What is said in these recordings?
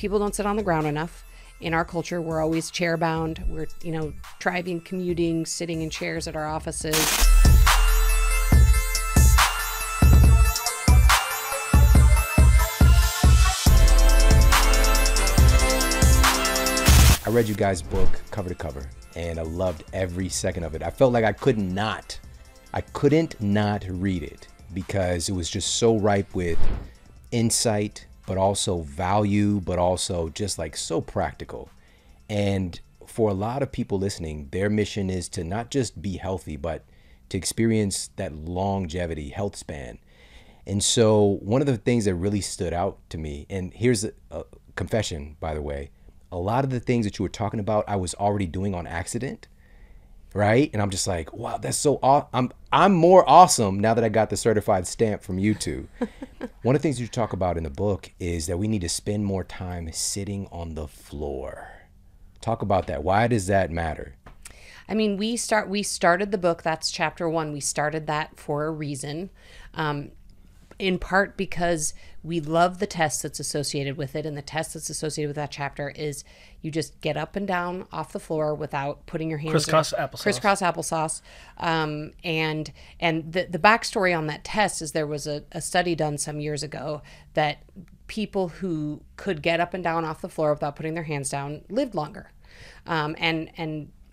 people don't sit on the ground enough. In our culture, we're always chair bound. We're, you know, driving, commuting, sitting in chairs at our offices. I read you guys' book cover to cover, and I loved every second of it. I felt like I couldn't not read it because it was just so ripe with insight, but also value, but also just like so practical. And for a lot of people listening, their mission is to not just be healthy, but to experience that longevity, health span. And so one of the things that really stood out to me, and here's a confession, by the way, a lot of the things that you were talking about, I was already doing on accident, right? And I'm just like, wow, that's so awesome. I'm more awesome now that I got the certified stamp from YouTube. One of the things you talk about in the book is that we need to spend more time sitting on the floor. Talk about that. Why does that matter? I mean, we started the book, that's chapter one. We started that for a reason, in part because we love the test that's associated with it. And the test that's associated with that chapter is you just get up and down off the floor without putting your hands crisscross applesauce. Crisscross applesauce. And the backstory on that test is there was a study done some years ago that people who could get up and down off the floor without putting their hands down lived longer. And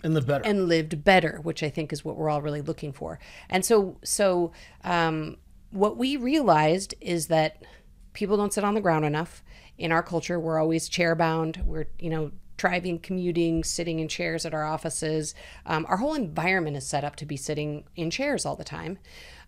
lived better. And lived better, which I think is what we're all really looking for. And so what we realized is that people don't sit on the ground enough. In our culture, we're always chair bound. We're, you know, driving, commuting, sitting in chairs at our offices. Our whole environment is set up to be sitting in chairs all the time.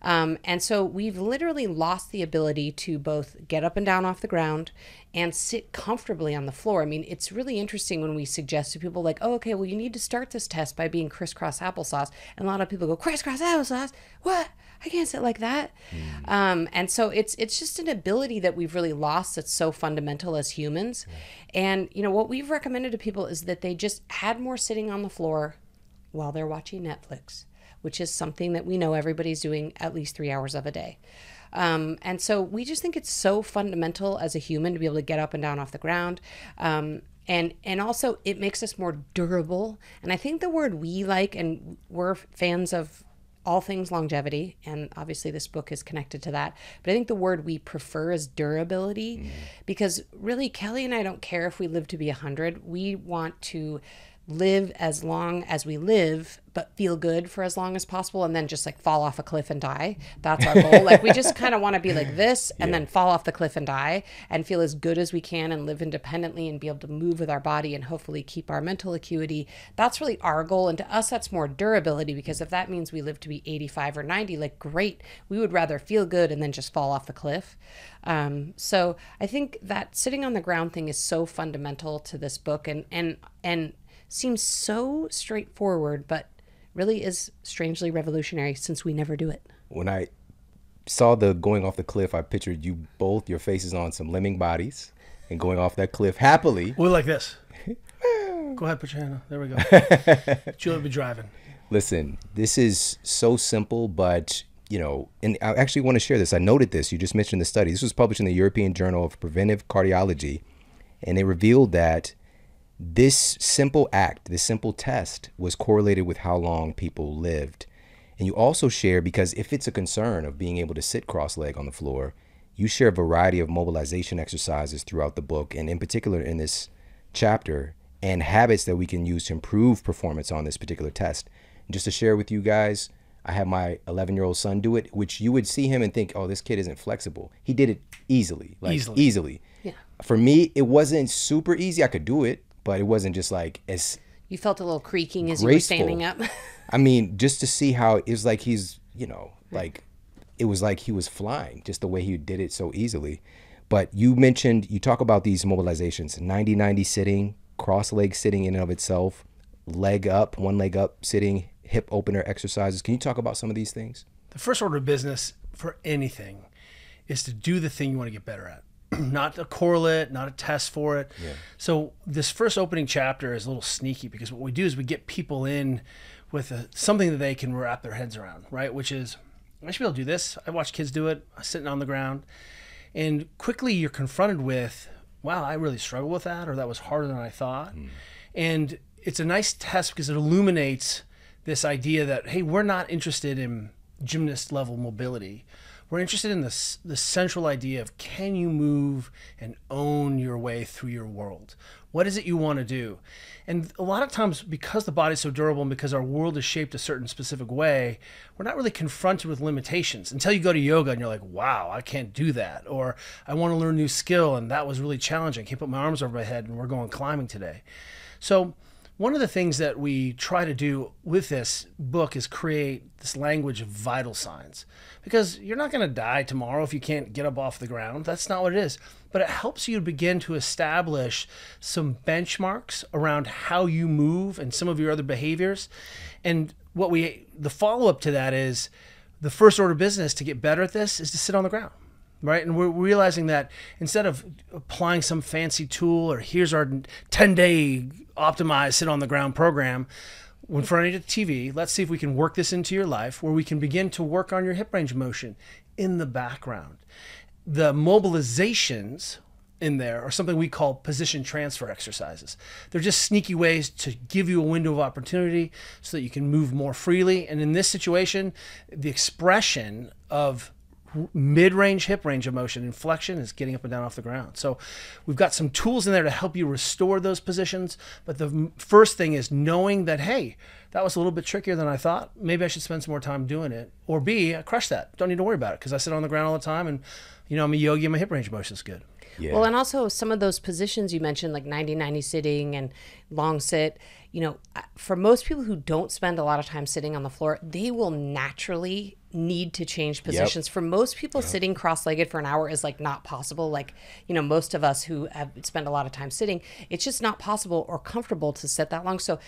And so we've literally lost the ability to both get up and down off the ground and sit comfortably on the floor. I mean, it's really interesting when we suggest to people like, oh, okay, well, you need to start this test by being crisscross applesauce. And a lot of people go, crisscross applesauce? What? I can't sit like that. Mm. And so it's just an ability that we've really lost that's so fundamental as humans. Mm. And, you know, what we've recommended to people is that they just had more sitting on the floor while they're watching Netflix, which is something that we know everybody's doing at least 3 hours of a day. And so we just think it's so fundamental as a human to be able to get up and down off the ground. And also it makes us more durable. And I think the word we like, and we're fans of all things longevity, and obviously this book is connected to that, but I think the word we prefer is durability, because really Kelly and I don't care if we live to be 100. We want to live as long as we live, but feel good for as long as possible, and then just like fall off a cliff and die. That's our goal. Like we just kind of want to be like this and then fall off the cliff and die and feel as good as we can and live independently and be able to move with our body and hopefully keep our mental acuity. That's really our goal. And to us, that's more durability, because if that means we live to be 85 or 90, like great, we would rather feel good and then just fall off the cliff. So I think that sitting on the ground thing is so fundamental to this book and seems so straightforward, but really is strangely revolutionary since we never do it. When I saw the going off the cliff, I pictured you both, your faces on some lemming bodies and going off that cliff happily. We're like this. Go ahead, put your hand on. There we go. Juliet be driving. Listen, this is so simple, but you know, and I actually want to share this. I noted this. You just mentioned the study. This was published in the European Journal of Preventive Cardiology, and they revealed that this simple act, this simple test was correlated with how long people lived. And you also share, because if it's a concern of being able to sit cross-legged on the floor, you share a variety of mobilization exercises throughout the book, and in particular in this chapter, and habits that we can use to improve performance on this particular test. And just to share with you guys, I had my 11-year-old son do it, which you would see him and think, oh, this kid isn't flexible. He did it easily, like easily. Yeah. For me, it wasn't super easy. I could do it, but it wasn't just like as you felt a little creaking graceful. As you were standing up. I mean, just to see how it was like he's, you know, like it was like he was flying, just the way he did it so easily. But you mentioned, you talk about these mobilizations, 90-90 sitting, cross-leg sitting in and of itself, leg up, one leg up sitting, hip opener exercises. Can you talk about some of these things? The first order of business for anything is to do the thing you want to get better at. Not a correlate, not a test for it. Yeah. So this first opening chapter is a little sneaky, because what we do is we get people in with something that they can wrap their heads around, right? Which is, I should be able to do this. I watch kids do it, sitting on the ground. And quickly you're confronted with wow, I really struggled with that, or that was harder than I thought. Mm. And it's a nice test because it illuminates this idea that, hey, we're not interested in gymnast level mobility. We're interested in this, the central idea of, can you move and own your way through your world? What is it you want to do? And a lot of times, because the body's so durable and because our world is shaped a certain specific way, we're not really confronted with limitations until you go to yoga and you're like, wow, I can't do that. Or I want to learn a new skill and that was really challenging. I can't put my arms over my head and we're going climbing today. So one of the things that we try to do with this book is create this language of vital signs, because you're not going to die tomorrow if you can't get up off the ground. That's not what it is. But it helps you begin to establish some benchmarks around how you move and some of your other behaviors. And what we, the follow-up to that is, the first order of business to get better at this is to sit on the ground, right? And we're realizing that instead of applying some fancy tool or here's our 10-day optimized sit on the ground program, in front of the TV, let's see if we can work this into your life where we can begin to work on your hip range of motion in the background. The mobilizations in there are something we call position transfer exercises. They're just sneaky ways to give you a window of opportunity so that you can move more freely. And in this situation, the expression of mid-range hip range of motion and flexion is getting up and down off the ground. So we've got some tools in there to help you restore those positions. But the first thing is knowing that, hey, that was a little bit trickier than I thought. Maybe I should spend some more time doing it. Or B, I crushed that. Don't need to worry about it because I sit on the ground all the time and, you know, I'm a yogi and my hip range of motion is good. Yeah. Well, and also some of those positions you mentioned, like 90-90 sitting and long sit, you know, for most people who don't spend a lot of time sitting on the floor, they will naturally need to change positions. Yep. For most people, yep, sitting cross-legged for an hour is like not possible. Like, you know, most of us who have spent a lot of time sitting, it's just not possible or comfortable to sit that long. So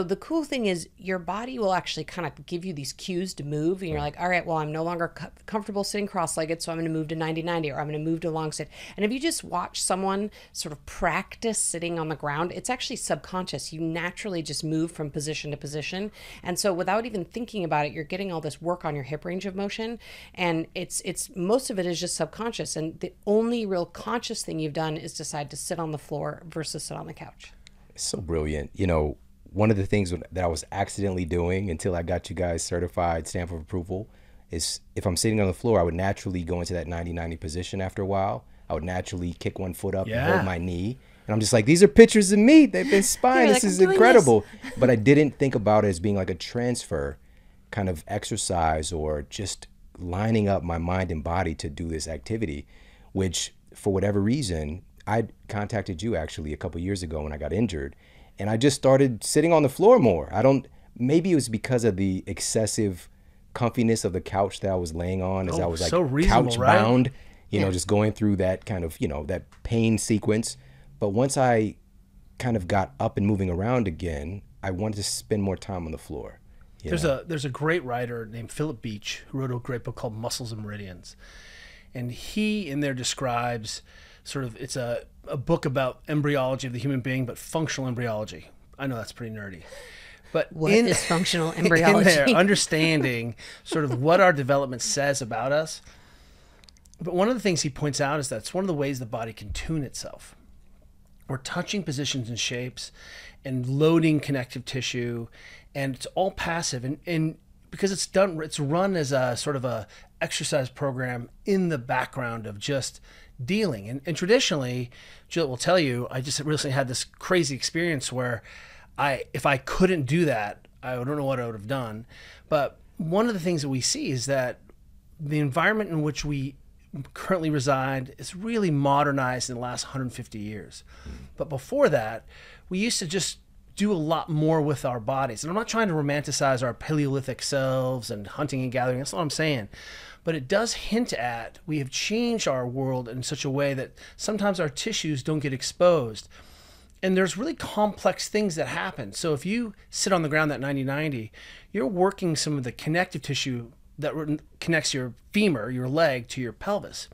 the cool thing is your body will actually kind of give you these cues to move, and you're like, all right, well, I'm no longer comfortable sitting cross-legged, so I'm going to move to 90-90, or I'm going to move to long sit. And if you just watch someone sort of practice sitting on the ground, it's actually subconscious. You naturally just move from position to position. And so without even thinking about it, you're getting all this work on your hip range of motion, and it's most of it is just subconscious, and the only real conscious thing you've done is decide to sit on the floor versus sit on the couch. So brilliant. You know, one of the things that I was accidentally doing until I got you guys certified stamp of approval is, if I'm sitting on the floor, I would naturally go into that 90-90 position. After a while, I would naturally kick one foot up, yeah, and hold my knee, and I'm just like, these are pictures of me. They've been spying. This is incredible. But I didn't think about it as being like a transfer kind of exercise, or just lining up my mind and body to do this activity, which for whatever reason, I contacted you actually a couple years ago when I got injured, and I just started sitting on the floor more. Maybe it was because of the excessive comfiness of the couch that I was laying on, as I was like so couch bound, right? You know, just going through that kind of, you know, that pain sequence. But once I kind of got up and moving around again, I wanted to spend more time on the floor. Yeah. There's a great writer named Philip Beach who wrote a great book called Muscles and Meridians, and he in there describes sort of, it's a book about embryology of the human being, but functional embryology. I know that's pretty nerdy, but what is functional embryology? In there, understanding sort of what our development says about us. But one of the things he points out is that it's one of the ways the body can tune itself. We're touching positions and shapes, and loading connective tissue. And it's all passive, and because it's run as a sort of a exercise program in the background of just dealing. And traditionally, Juliet will tell you, I just recently had this crazy experience where if I couldn't do that, I don't know what I would have done. But one of the things that we see is that the environment in which we currently reside is really modernized in the last 150 years. Mm-hmm. But before that, we used to just do a lot more with our bodies. And I'm not trying to romanticize our Paleolithic selves and hunting and gathering. That's not what I'm saying. But it does hint at, we have changed our world in such a way that sometimes our tissues don't get exposed. And there's really complex things that happen. So if you sit on the ground that 90-90, you're working some of the connective tissue that connects your femur, your leg, to your pelvis.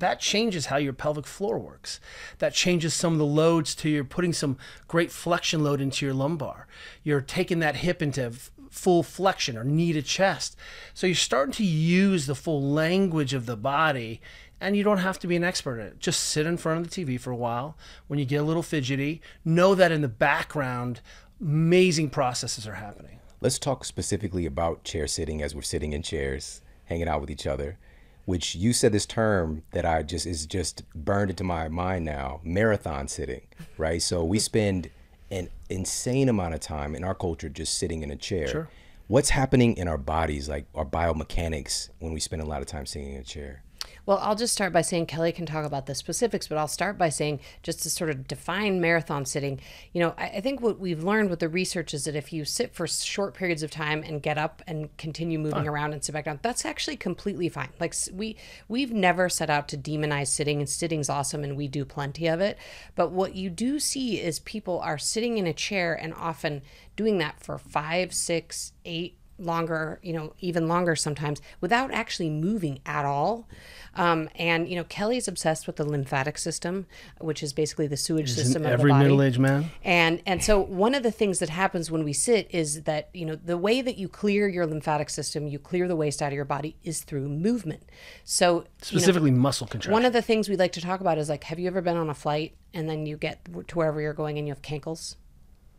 That changes how your pelvic floor works. That changes some of the loads to your, putting some great flexion load into your lumbar. You're taking that hip into full flexion or knee to chest. So you're starting to use the full language of the body And you don't have to be an expert at it. Just sit in front of the TV for a while. When you get a little fidgety, know that in the background, amazing processes are happening. Let's talk specifically about chair sitting as we're sitting in chairs, hanging out with each other, which you said this term that I just is just burned into my mind now, marathon sitting, right? So we spend an insane amount of time in our culture just sitting in a chair. Sure. What's happening in our bodies, like our biomechanics, when we spend a lot of time sitting in a chair? Well, I'll just start by saying Kelly can talk about the specifics, but I'll start by saying, just to sort of define marathon sitting, you know, I think what we've learned with the research is that if you sit for short periods of time and get up and continue moving around and sit back down, that's actually completely fine. Like we've never set out to demonize sitting, and sitting's awesome and we do plenty of it. But what you do see is people are sitting in a chair and often doing that for 5, 6, 8 longer, you know, even longer sometimes, without actually moving at all. And, you know, Kelly's obsessed with the lymphatic system, which is basically the sewage system of the body. Every middle-aged man. And so one of the things that happens when we sit is that, you know, the way that you clear your lymphatic system, you clear the waste out of your body, is through movement. So specifically, you know, muscle contraction. One of the things we like to talk about is, like, have you ever been on a flight and then you get to wherever you're going and you have cankles?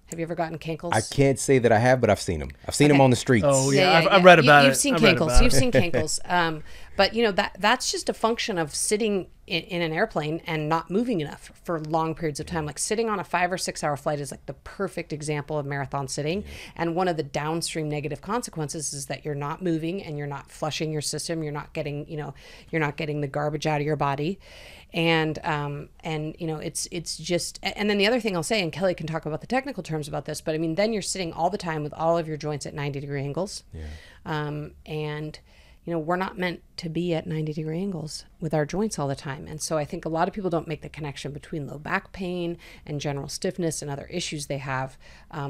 Have you ever gotten cankles? I can't say that I have, but I've seen them. I've seen them on the streets. Oh, yeah. I've read about it. You've seen cankles. You've seen cankles. But, you know, that's just a function of sitting in an airplane and not moving enough for long periods of time. Like sitting on a 5 or 6 hour flight is like the perfect example of marathon sitting. Yeah. And one of the downstream negative consequences is that you're not moving and you're not flushing your system. You're not getting, you know, you're not getting the garbage out of your body. And you know, it's just, and then the other thing I'll say, and Kelly can talk about the technical terms about this, but I mean, then you're sitting all the time with all of your joints at 90-degree angles. Yeah. And you know, we're not meant to be at 90-degree angles with our joints all the time. And so I think a lot of people don't make the connection between low back pain and general stiffness and other issues they have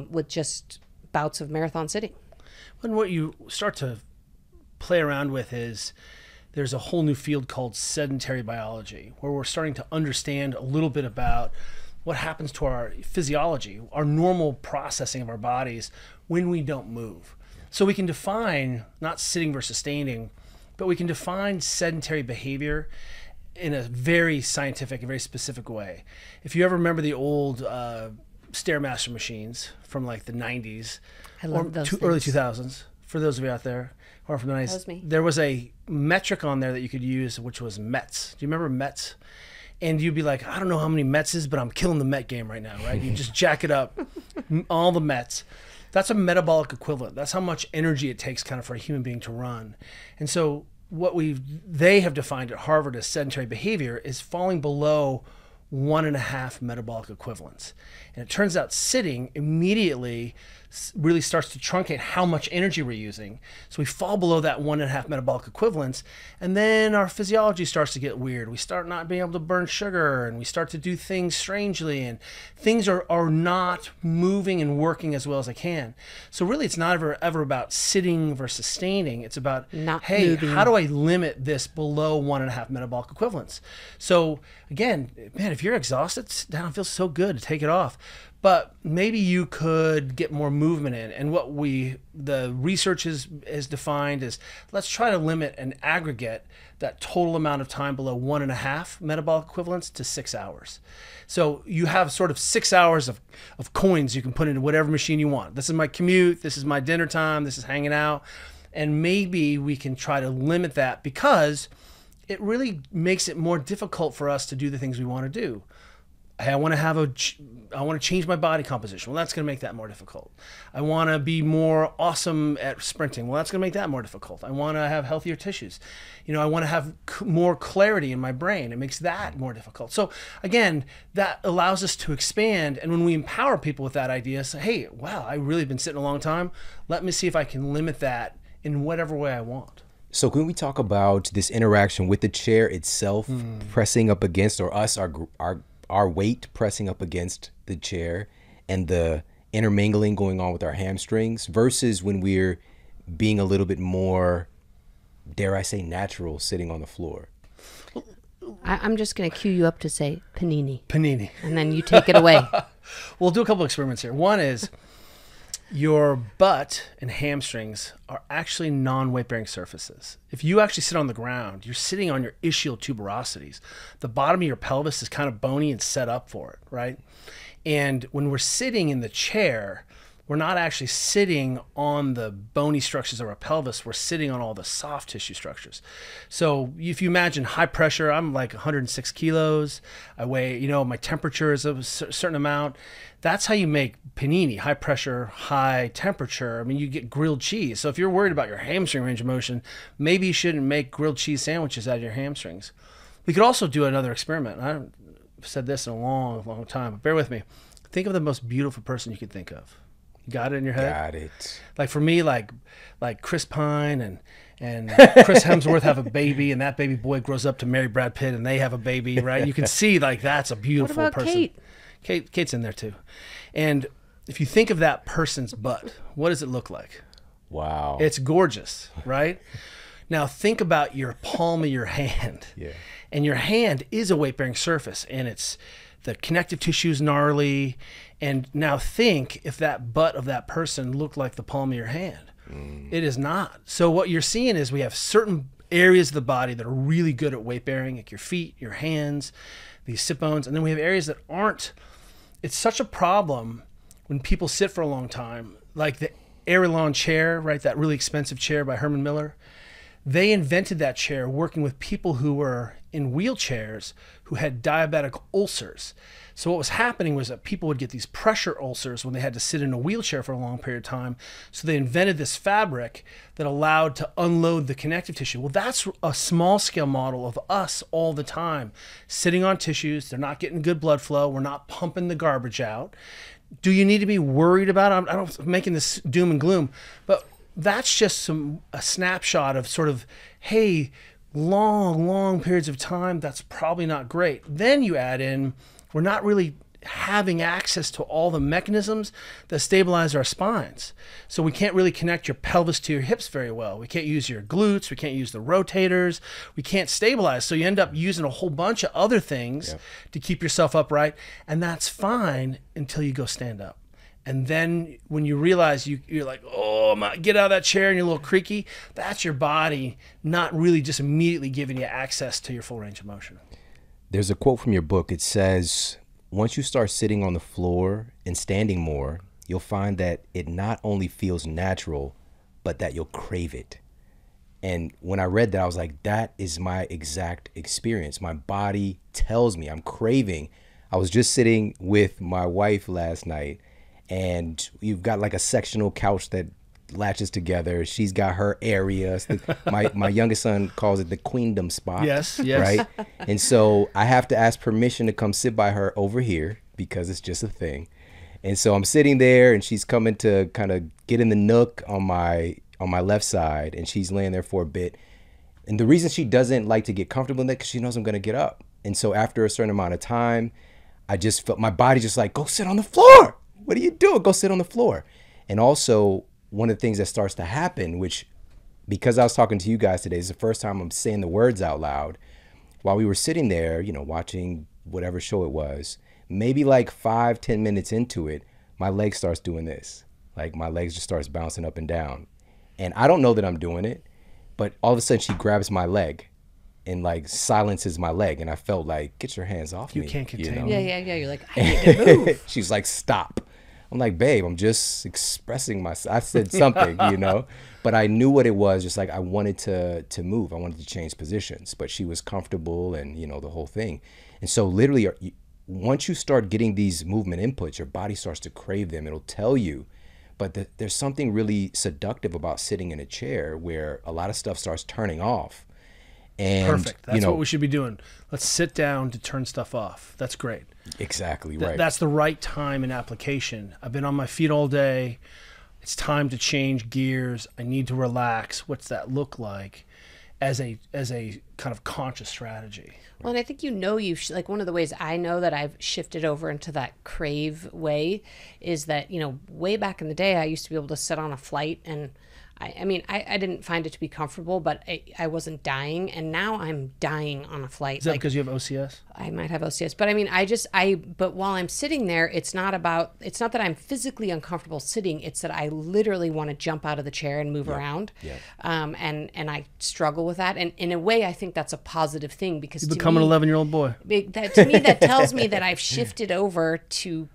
with just bouts of marathon sitting. And what you start to play around with is, there's a whole new field called sedentary biology, where we're starting to understand a little bit about what happens to our physiology, our normal processing of our bodies when we don't move. So we can define, not sitting versus standing, but we can define sedentary behavior in a very scientific and very specific way. If you ever remember the old Stairmaster machines from like the 90s, I love those things. Early 2000s, for those of you out there, or from the 90s, that was me. There was a metric on there that you could use, which was METs. Do you remember METs? And you'd be like, I don't know how many METs is, but I'm killing the MET game right now, right? You just jack it up, all the METs. That's a metabolic equivalent. That's how much energy it takes kind of for a human being to run. And so what they have defined at Harvard as sedentary behavior is falling below 1.5 metabolic equivalents. And it turns out sitting immediately really starts to truncate how much energy we're using. So we fall below that 1.5 metabolic equivalents, and then our physiology starts to get weird. We start not being able to burn sugar, and we start to do things strangely, and things are not moving and working as well as they can. So really, it's not ever about sitting versus standing. It's about, not hey, moving. How do I limit this below 1.5 metabolic equivalents? So again, man, if you're exhausted, sit down. It feels so good to take it off. But maybe you could get more movement in. And what the research is defined is, let's try to limit and aggregate that total amount of time below 1.5 metabolic equivalents to 6 hours. So you have sort of 6 hours of coins you can put into whatever machine you want. This is my commute, this is my dinner time, this is hanging out. And maybe we can try to limit that, because it really makes it more difficult for us to do the things we want to do. Hey, I want to change my body composition. Well, that's going to make that more difficult. I want to be more awesome at sprinting. Well, that's going to make that more difficult. I want to have healthier tissues. You know, I want to have more clarity in my brain. It makes that more difficult. So again, that allows us to expand. And when we empower people with that idea, say, hey, wow, I've really been sitting a long time. Let me see if I can limit that in whatever way I want. So can we talk about this interaction with the chair itself, pressing up against, or us, our weight pressing up against the chair, and the intermingling going on with our hamstrings, versus when we're being a little bit more, dare I say, natural, sitting on the floor? I'm just going to cue you up to say panini. Panini. And then you take it away. We'll do a couple experiments here. One is Your butt and hamstrings are actually non-weight-bearing surfaces. If you actually sit on the ground, you're sitting on your ischial tuberosities. The bottom of your pelvis is kind of bony and set up for it, right? And when we're sitting in the chair, we're not actually sitting on the bony structures of our pelvis. We're sitting on all the soft tissue structures. So if you imagine high pressure, I'm like 106 kilos. I weigh, you know, my temperature is a certain amount. That's how you make panini, high pressure, high temperature. I mean, you get grilled cheese. So if you're worried about your hamstring range of motion, maybe you shouldn't make grilled cheese sandwiches out of your hamstrings. We could also do another experiment. I've said this in a long, long time, but bear with me. Think of the most beautiful person you could think of. Got it in your head? Got it. Like for me, like Chris Pine and Chris Hemsworth have a baby, and that baby boy grows up to marry Brad Pitt, and they have a baby, right? You can see like that's a beautiful person. What about Kate? Kate's in there too. And if you think of that person's butt, what does it look like? Wow. It's gorgeous, right? Now think about your palm of your hand. Yeah. And your hand is a weight-bearing surface, and it's the connective tissue is gnarly. And now think if that butt of that person looked like the palm of your hand. Mm. It is not. So what you're seeing is we have certain areas of the body that are really good at weight bearing, like your feet, your hands, these sit bones. And then we have areas that aren't. It's such a problem when people sit for a long time, like the Aeron chair, right? That really expensive chair by Herman Miller. They invented that chair working with people who were in wheelchairs who had diabetic ulcers. So what was happening was that people would get these pressure ulcers when they had to sit in a wheelchair for a long period of time. So they invented this fabric that allowed to unload the connective tissue. Well, that's a small scale model of us all the time, sitting on tissues. They're not getting good blood flow. We're not pumping the garbage out. Do you need to be worried about it? I'm making this doom and gloom, but that's just a snapshot of sort of, hey, long, long periods of time, that's probably not great. Then you add in, we're not really having access to all the mechanisms that stabilize our spines. So we can't really connect your pelvis to your hips very well. We can't use your glutes. We can't use the rotators. We can't stabilize. So you end up using a whole bunch of other things to keep yourself upright. And that's fine until you go stand up. And then when you realize you're like, oh, get out of that chair and you're a little creaky, that's your body not really just immediately giving you access to your full range of motion. There's a quote from your book. It says, once you start sitting on the floor and standing more, you'll find that it not only feels natural, but that you'll crave it. And when I read that, I was like, that is my exact experience. My body tells me I'm craving. I was just sitting with my wife last night, and you've got like a sectional couch that latches together. She's got her area. My youngest son calls it the queendom spot. Yes, yes. Right? And so I have to ask permission to come sit by her over here because it's just a thing. And so I'm sitting there and she's coming to kind of get in the nook on my left side, and she's laying there for a bit. And the reason she doesn't like to get comfortable in that, because she knows I'm going to get up. And so after a certain amount of time, I just felt my body just like, go sit on the floor. What are you doing? Go sit on the floor. And also one of the things that starts to happen, which, because I was talking to you guys today, is the first time I'm saying the words out loud. While we were sitting there, you know, watching whatever show it was, maybe like 5-10 minutes into it, my leg starts doing this. Like my legs just starts bouncing up and down. And I don't know that I'm doing it, but all of a sudden she grabs my leg and like silences my leg. And I felt like, get your hands off me. You can't contain me. Yeah. You're like, I need to move. She's like, stop. I'm like, babe, I'm just expressing myself. I said something, you know, but I knew what it was. Just like I wanted to move. I wanted to change positions, but she was comfortable and, you know, the whole thing. And so literally once you start getting these movement inputs, your body starts to crave them. It'll tell you, but there's something really seductive about sitting in a chair where a lot of stuff starts turning off. And, perfect. That's, you know, what we should be doing. Let's sit down to turn stuff off. That's great. Exactly right. That's the right time and application. I've been on my feet all day. It's time to change gears. I need to relax. What's that look like as a kind of conscious strategy? Well, and I think, you know, like one of the ways I know that I've shifted over into that crave way is that, you know, way back in the day, I used to be able to sit on a flight and I mean, I didn't find it to be comfortable, but I wasn't dying, and now I'm dying on a flight. Is that because you have OCS? I might have OCS, but I mean, but while I'm sitting there, it's not that I'm physically uncomfortable sitting, it's that I literally want to jump out of the chair and move around. Yeah. And I struggle with that. And in a way, I think that's a positive thing, because you become an 11-year-old boy. To me, that tells me that I've shifted over to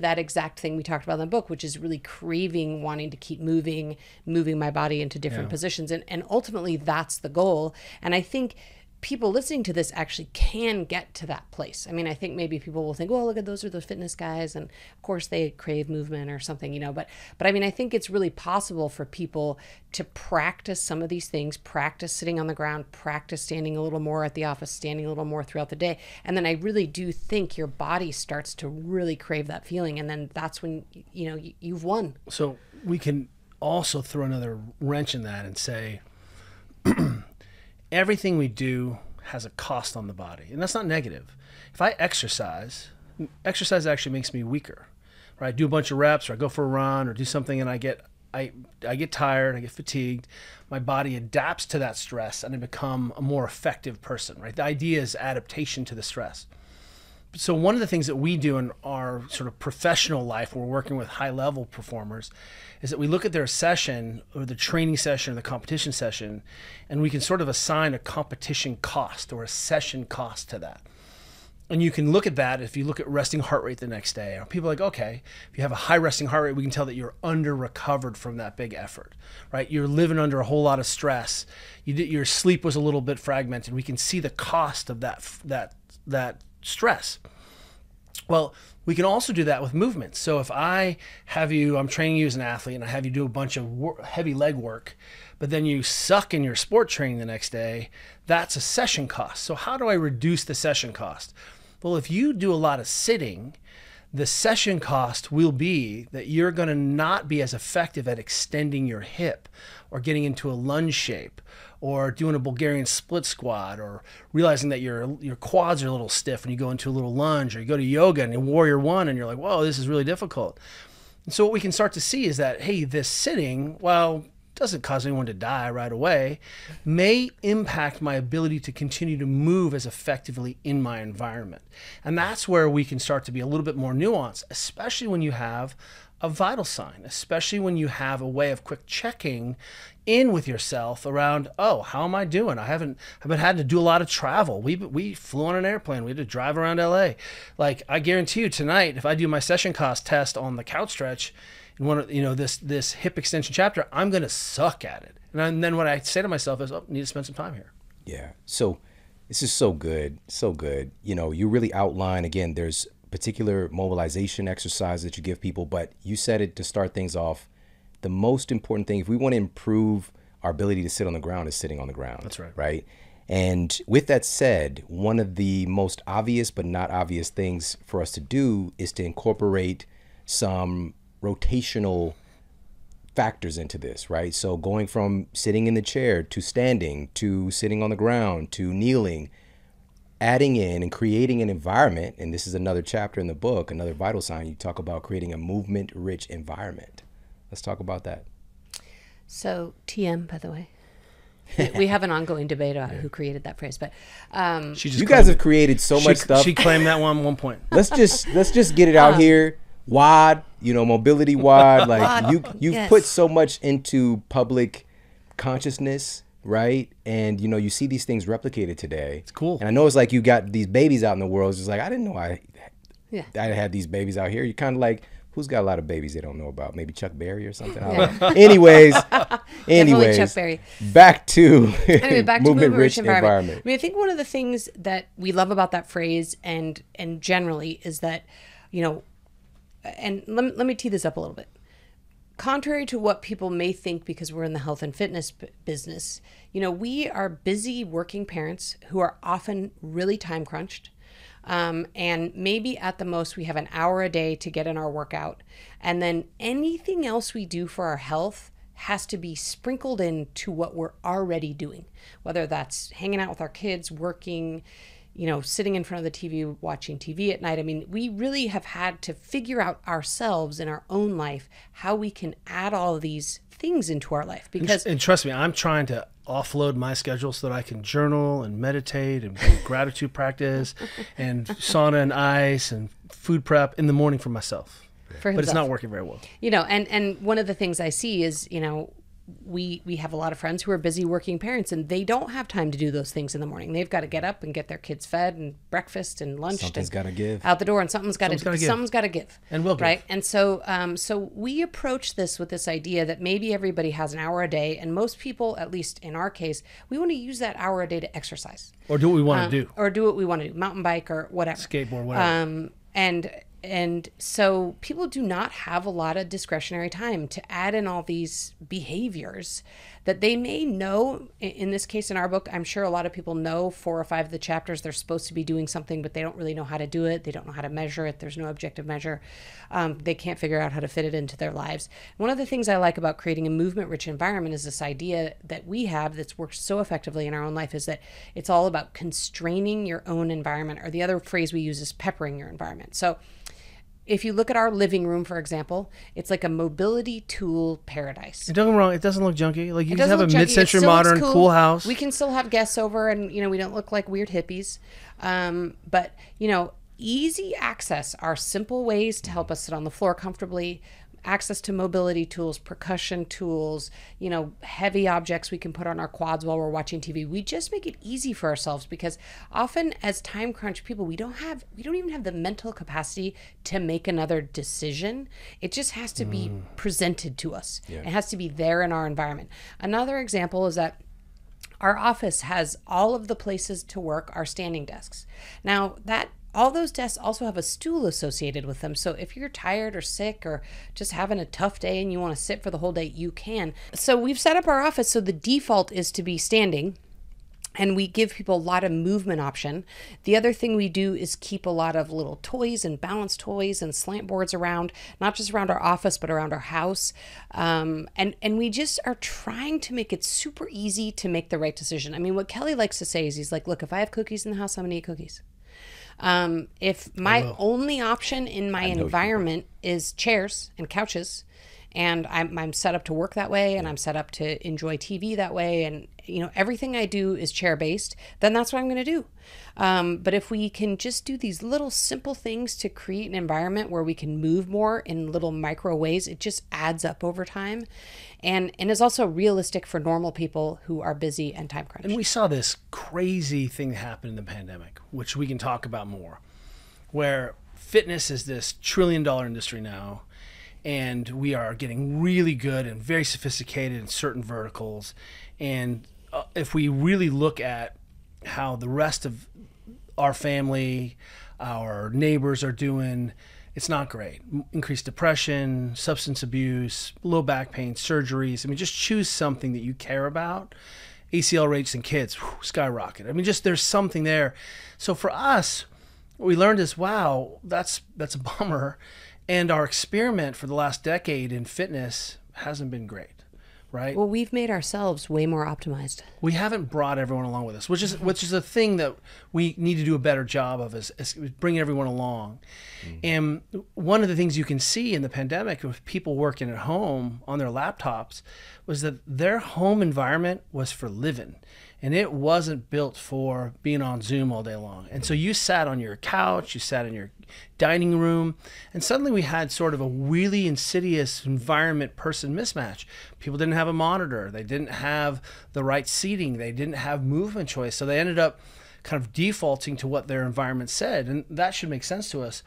that exact thing we talked about in the book, which is really craving, wanting to keep moving my body into different positions. And ultimately, that's the goal. And I think people listening to this actually can get to that place. I mean, I think maybe people will think, well, look at those are the fitness guys, and of course they crave movement or something, you know, but I mean, I think it's really possible for people to practice some of these things, practice sitting on the ground, practice standing a little more at the office, standing a little more throughout the day. And then I really do think your body starts to really crave that feeling. And then that's when, you know, you've won. So we can also throw another wrench in that and say, everything we do has a cost on the body, and that's not negative. If I exercise actually makes me weaker, right? I do a bunch of reps, or I go for a run, or do something, and I get tired, I get fatigued. My body adapts to that stress, and I become a more effective person, right? The idea is adaptation to the stress. So one of the things that we do in our sort of professional life, we're working with high-level performers, is that we look at their session, or the training session, or the competition session, and we can sort of assign a competition cost or a session cost to that. And you can look at that if you look at resting heart rate the next day. Or people are like, okay, if you have a high resting heart rate, we can tell that you're under-recovered from that big effort, right? You're living under a whole lot of stress. Your sleep was a little bit fragmented. We can see the cost of that stress. Well, we can also do that with movement. So if I'm training you as an athlete, and I have you do a bunch of heavy leg work, but then you suck in your sport training the next day, that's a session cost. So how do I reduce the session cost? Well, if you do a lot of sitting, the session cost will be that you're going to not be as effective at extending your hip, or getting into a lunge shape, or doing a Bulgarian split squat, or realizing that your quads are a little stiff when you go into a little lunge, or you go to yoga and you warrior one and you're like, whoa, this is really difficult. And so what we can start to see is that, hey, this sitting, well, doesn't cause anyone to die right away, may impact my ability to continue to move as effectively in my environment. And that's where we can start to be a little bit more nuanced, especially when you have a vital sign, especially when you have a way of quick checking in with yourself around, oh, how am I doing? I haven't had to do a lot of travel. We flew on an airplane. We had to drive around LA. Like, I guarantee you tonight, if I do my session cost test on the couch stretch, this hip extension chapter, I'm going to suck at it. And then what I say to myself is, oh, I need to spend some time here. Yeah. So this is so good. So good. You know, you really outline, again, there's particular mobilization exercise that you give people, but you said it to start things off. The most important thing, if we want to improve our ability to sit on the ground, is sitting on the ground. That's right. Right. And with that said, one of the most obvious but not obvious things for us to do is to incorporate some rotational factors into this, right? So going from sitting in the chair to standing, to sitting on the ground, to kneeling, adding in and creating an environment. And this is another chapter in the book, another vital sign. You talk about creating a movement-rich environment. Let's talk about that. So TM, by the way, we have an ongoing debate about who created that phrase, but you guys have created so much stuff. She claimed that one at one point. Let's just get it out here. Wide, you know, mobility wide. Like you've put so much into public consciousness, right? And you know, you see these things replicated today. It's cool. And I know it's like you got these babies out in the world. It's just like, I didn't know I had these babies out here. You're kind of like, who's got a lot of babies they don't know about? Maybe Chuck Berry or something. Yeah. Anyways, Chuck Berry. Back to movement-rich environment. I mean, I think one of the things that we love about that phrase and generally is that, you know, and let me tee this up a little bit. Contrary to what people may think, because we're in the health and fitness business, you know, we are busy working parents who are often really time crunched. And maybe at the most we have an hour a day to get in our workout. And then anything else we do for our health has to be sprinkled into what we're already doing, whether that's hanging out with our kids, working, you know, sitting in front of the TV, watching TV at night. I mean, we really have had to figure out ourselves in our own life how we can add all of these things into our life. Because and trust me, I'm trying to offload my schedule so that I can journal and meditate and do gratitude practice and sauna and ice and food prep in the morning for myself. For himself. But it's not working very well. You know, and one of the things I see is, you know, we have a lot of friends who are busy working parents, and they don't have time to do those things in the morning. They've got to get up and get their kids fed and breakfast and lunch. Something's got to give. Out the door, and something's got to give. And will give. Right? And so we approach this with this idea that maybe everybody has an hour a day, and most people, at least in our case, we want to use that hour a day to exercise. Or do what we want to do. Or do what we want to do, mountain bike or whatever. Skateboard, whatever. And so people do not have a lot of discretionary time to add in all these behaviors that they may know. In this case, in our book, I'm sure a lot of people know 4 or 5 of the chapters. They're supposed to be doing something, but they don't really know how to do it. They don't know how to measure it. There's no objective measure. They can't figure out how to fit it into their lives. One of the things I like about creating a movement-rich environment is this idea that we have that's worked so effectively in our own life is that it's all about constraining your own environment, or the other phrase we use is peppering your environment. So if you look at our living room, for example, it's like a mobility tool paradise. And don't get me wrong, it doesn't look junky. Like, you can have a mid-century modern cool house. We can still have guests over, and, you know, we don't look like weird hippies. But, you know, easy access are simple ways to help us sit on the floor comfortably. Access to mobility tools, percussion tools, you know, heavy objects we can put on our quads while we're watching TV. We just make it easy for ourselves, because often as time crunch people, we don't even have the mental capacity to make another decision. It just has to be presented to us. Yeah. It has to be there in our environment. Another example is that our office has all of the places to work are standing desks. Now that all those desks also have a stool associated with them. So if you're tired or sick or just having a tough day and you want to sit for the whole day, you can. So we've set up our office so the default is to be standing, and we give people a lot of movement option. The other thing we do is keep a lot of little toys and balance toys and slant boards around, not just around our office, but around our house. And we just are trying to make it super easy to make the right decision. I mean, what Kelly likes to say is he's like, look, if I have cookies in the house, I'm going to eat cookies. If my only option in my environment is chairs and couches, and I'm set up to work that way, and I'm set up to enjoy TV that way, and, you know, everything I do is chair based, then that's what I'm going to do. But if we can just do these little simple things to create an environment where we can move more in little micro ways, it just adds up over time, and is also realistic for normal people who are busy and time crunched. And we saw this crazy thing happen in the pandemic, which we can talk about more, where fitness is this trillion-dollar industry now, and we are getting really good and very sophisticated in certain verticals. And if we really look at how the rest of our family, our neighbors are doing, it's not great. Increased depression, substance abuse, low back pain, surgeries. I mean, just choose something that you care about. ACL rates in kids, skyrocket. I mean, just there's something there. So for us, what we learned is, wow, that's a bummer. And our experiment for the last decade in fitness hasn't been great, right? Well, we've made ourselves way more optimized. We haven't brought everyone along with us, which is a thing that we need to do a better job of, is bring everyone along. And one of the things you can see in the pandemic with people working at home on their laptops was that their home environment was for living. And it wasn't built for being on Zoom all day long. And so you sat on your couch, you sat in your dining room, and suddenly we had sort of a really insidious environment person mismatch. People didn't have a monitor. They didn't have the right seating. They didn't have movement choice. So they ended up kind of defaulting to what their environment said. And that should make sense to us.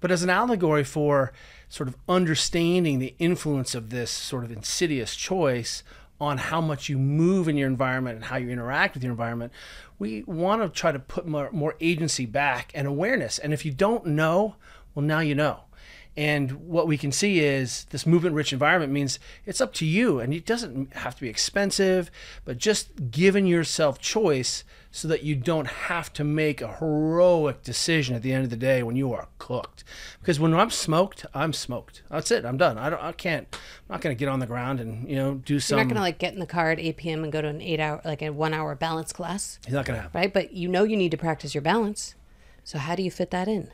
But as an allegory for sort of understanding the influence of this sort of insidious choice on how much you move in your environment and how you interact with your environment, we want to try to put more agency back and awareness. And if you don't know, well, now you know. And what we can see is this movement-rich environment means it's up to you, and it doesn't have to be expensive, but just giving yourself choice so that you don't have to make a heroic decision at the end of the day when you are cooked. Because when I'm smoked, I'm smoked. That's it. I'm done. I'm not going to get on the ground and, you know, do something. You're not going to like get in the car at 8 p.m. and go to an 8 hour, like a 1 hour balance class. It's not going to happen. Right. But you know, you need to practice your balance. So how do you fit that in?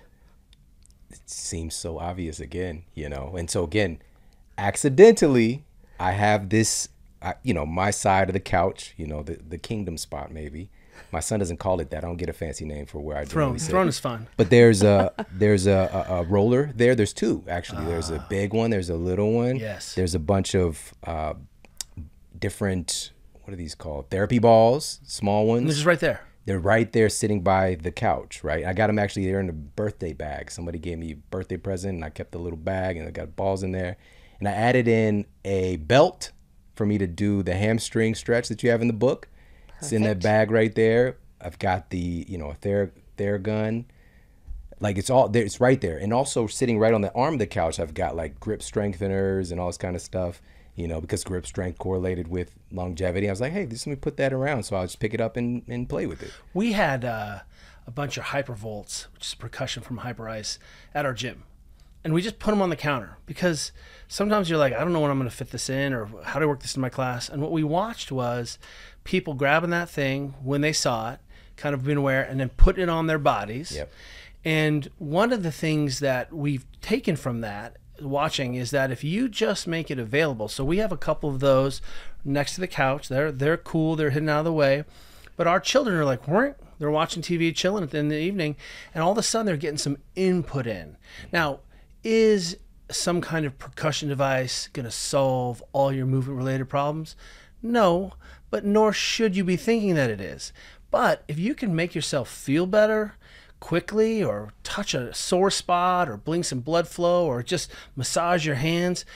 It seems so obvious again, you know? And so again, accidentally, I have this, you know, my side of the couch, you know, the kingdom spot, maybe. My son doesn't call it that. I don't get a fancy name for where I throne. Throne is fine. But there's a roller there. There's two actually. There's a big one. There's a little one. Yes. There's a bunch of different, what are these called? Therapy balls, small ones. This is right there. They're right there sitting by the couch, right? I got them actually there in a birthday bag. Somebody gave me a birthday present and I kept the little bag and I got balls in there. And I added in a belt for me to do the hamstring stretch that you have in the book. Perfect. It's in that bag right there. I've got the, you know, a Theragun. Like it's all there, it's right there. And also sitting right on the arm of the couch, I've got like grip strengtheners and all this kind of stuff, you know, because grip strength correlated with longevity. I was like, hey, just let me put that around. So I'll just pick it up and play with it. We had a bunch of Hypervolts, which is percussion from Hyperice, at our gym. And we just put them on the counter because sometimes you're like, I don't know when I'm going to fit this in or how do I work this in my class. And what we watched was people grabbing that thing when they saw it, kind of being aware, and then putting it on their bodies. Yep. And one of the things that we've taken from that watching is that if you just make it available. So we have a couple of those next to the couch. They're cool. They're hidden out of the way. But our children are like, weren't. They're watching TV, chilling in the evening. And all of a sudden, they're getting some input in. Now, is some kind of percussion device going to solve all your movement related problems? No, but nor should you be thinking that it is. But if you can make yourself feel better quickly or touch a sore spot or bring some blood flow or just massage your hands,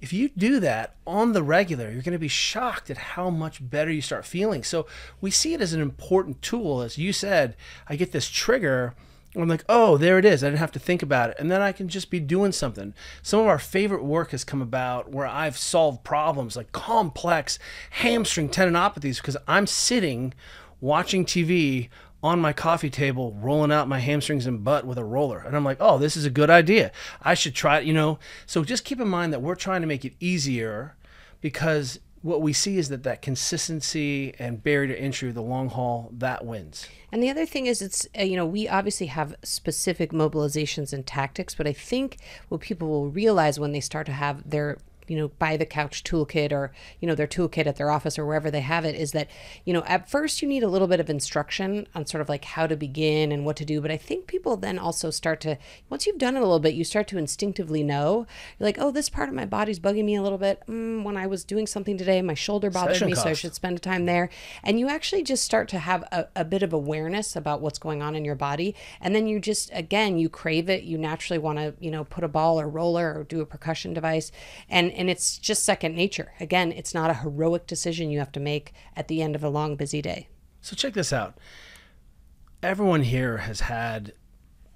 if you do that on the regular, you're going to be shocked at how much better you start feeling. So we see it as an important tool. As you said, I get this trigger. I'm like, oh, there it is. I didn't have to think about it. And then I can just be doing something. Some of our favorite work has come about where I've solved problems like complex hamstring tendinopathies because I'm sitting watching TV on my coffee table, rolling out my hamstrings and butt with a roller. And I'm like, oh, this is a good idea. I should try it, you know. So just keep in mind that we're trying to make it easier because what we see is that consistency and barrier to entry, the long haul, that wins. And the other thing is it's, you know, we obviously have specific mobilizations and tactics, but I think what people will realize when they start to have their, you know, by the couch toolkit or, you know, their toolkit at their office or wherever they have it is that, you know, at first you need a little bit of instruction on sort of like how to begin and what to do. But I think people then also start to, once you've done it a little bit, you start to instinctively know, you're like, oh, this part of my body's bugging me a little bit. When I was doing something today, my shoulder bothered me, so I should spend time there. And you actually just start to have a bit of awareness about what's going on in your body. And then you just, again, you crave it. You naturally want to, you know, put a ball or roller or do a percussion device. And it's just second nature. Again, it's not a heroic decision you have to make at the end of a long, busy day. So check this out. Everyone here has had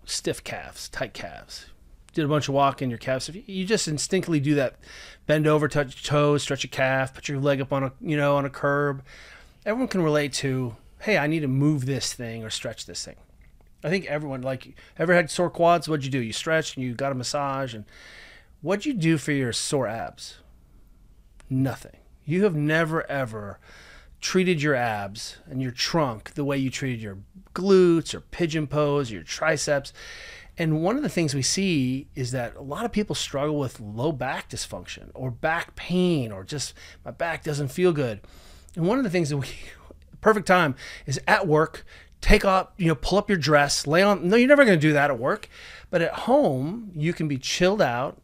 stiff calves, tight calves. Did a bunch of walking, your calves. If you just instinctively do that, bend over, touch your toes, stretch your calf, put your leg up on a, you know, on a curb. Everyone can relate to, hey, I need to move this thing or stretch this thing. I think everyone, like, ever had sore quads? What'd you do? You stretched and you got a massage and... What'd you do for your sore abs? Nothing. You have never, ever treated your abs and your trunk the way you treated your glutes or pigeon pose, or your triceps. And one of the things we see is that a lot of people struggle with low back dysfunction or back pain or just my back doesn't feel good. And one of the things that we, perfect time, is at work, take off, you know, pull up your dress, lay on. No, you're never going to do that at work. But at home, you can be chilled out,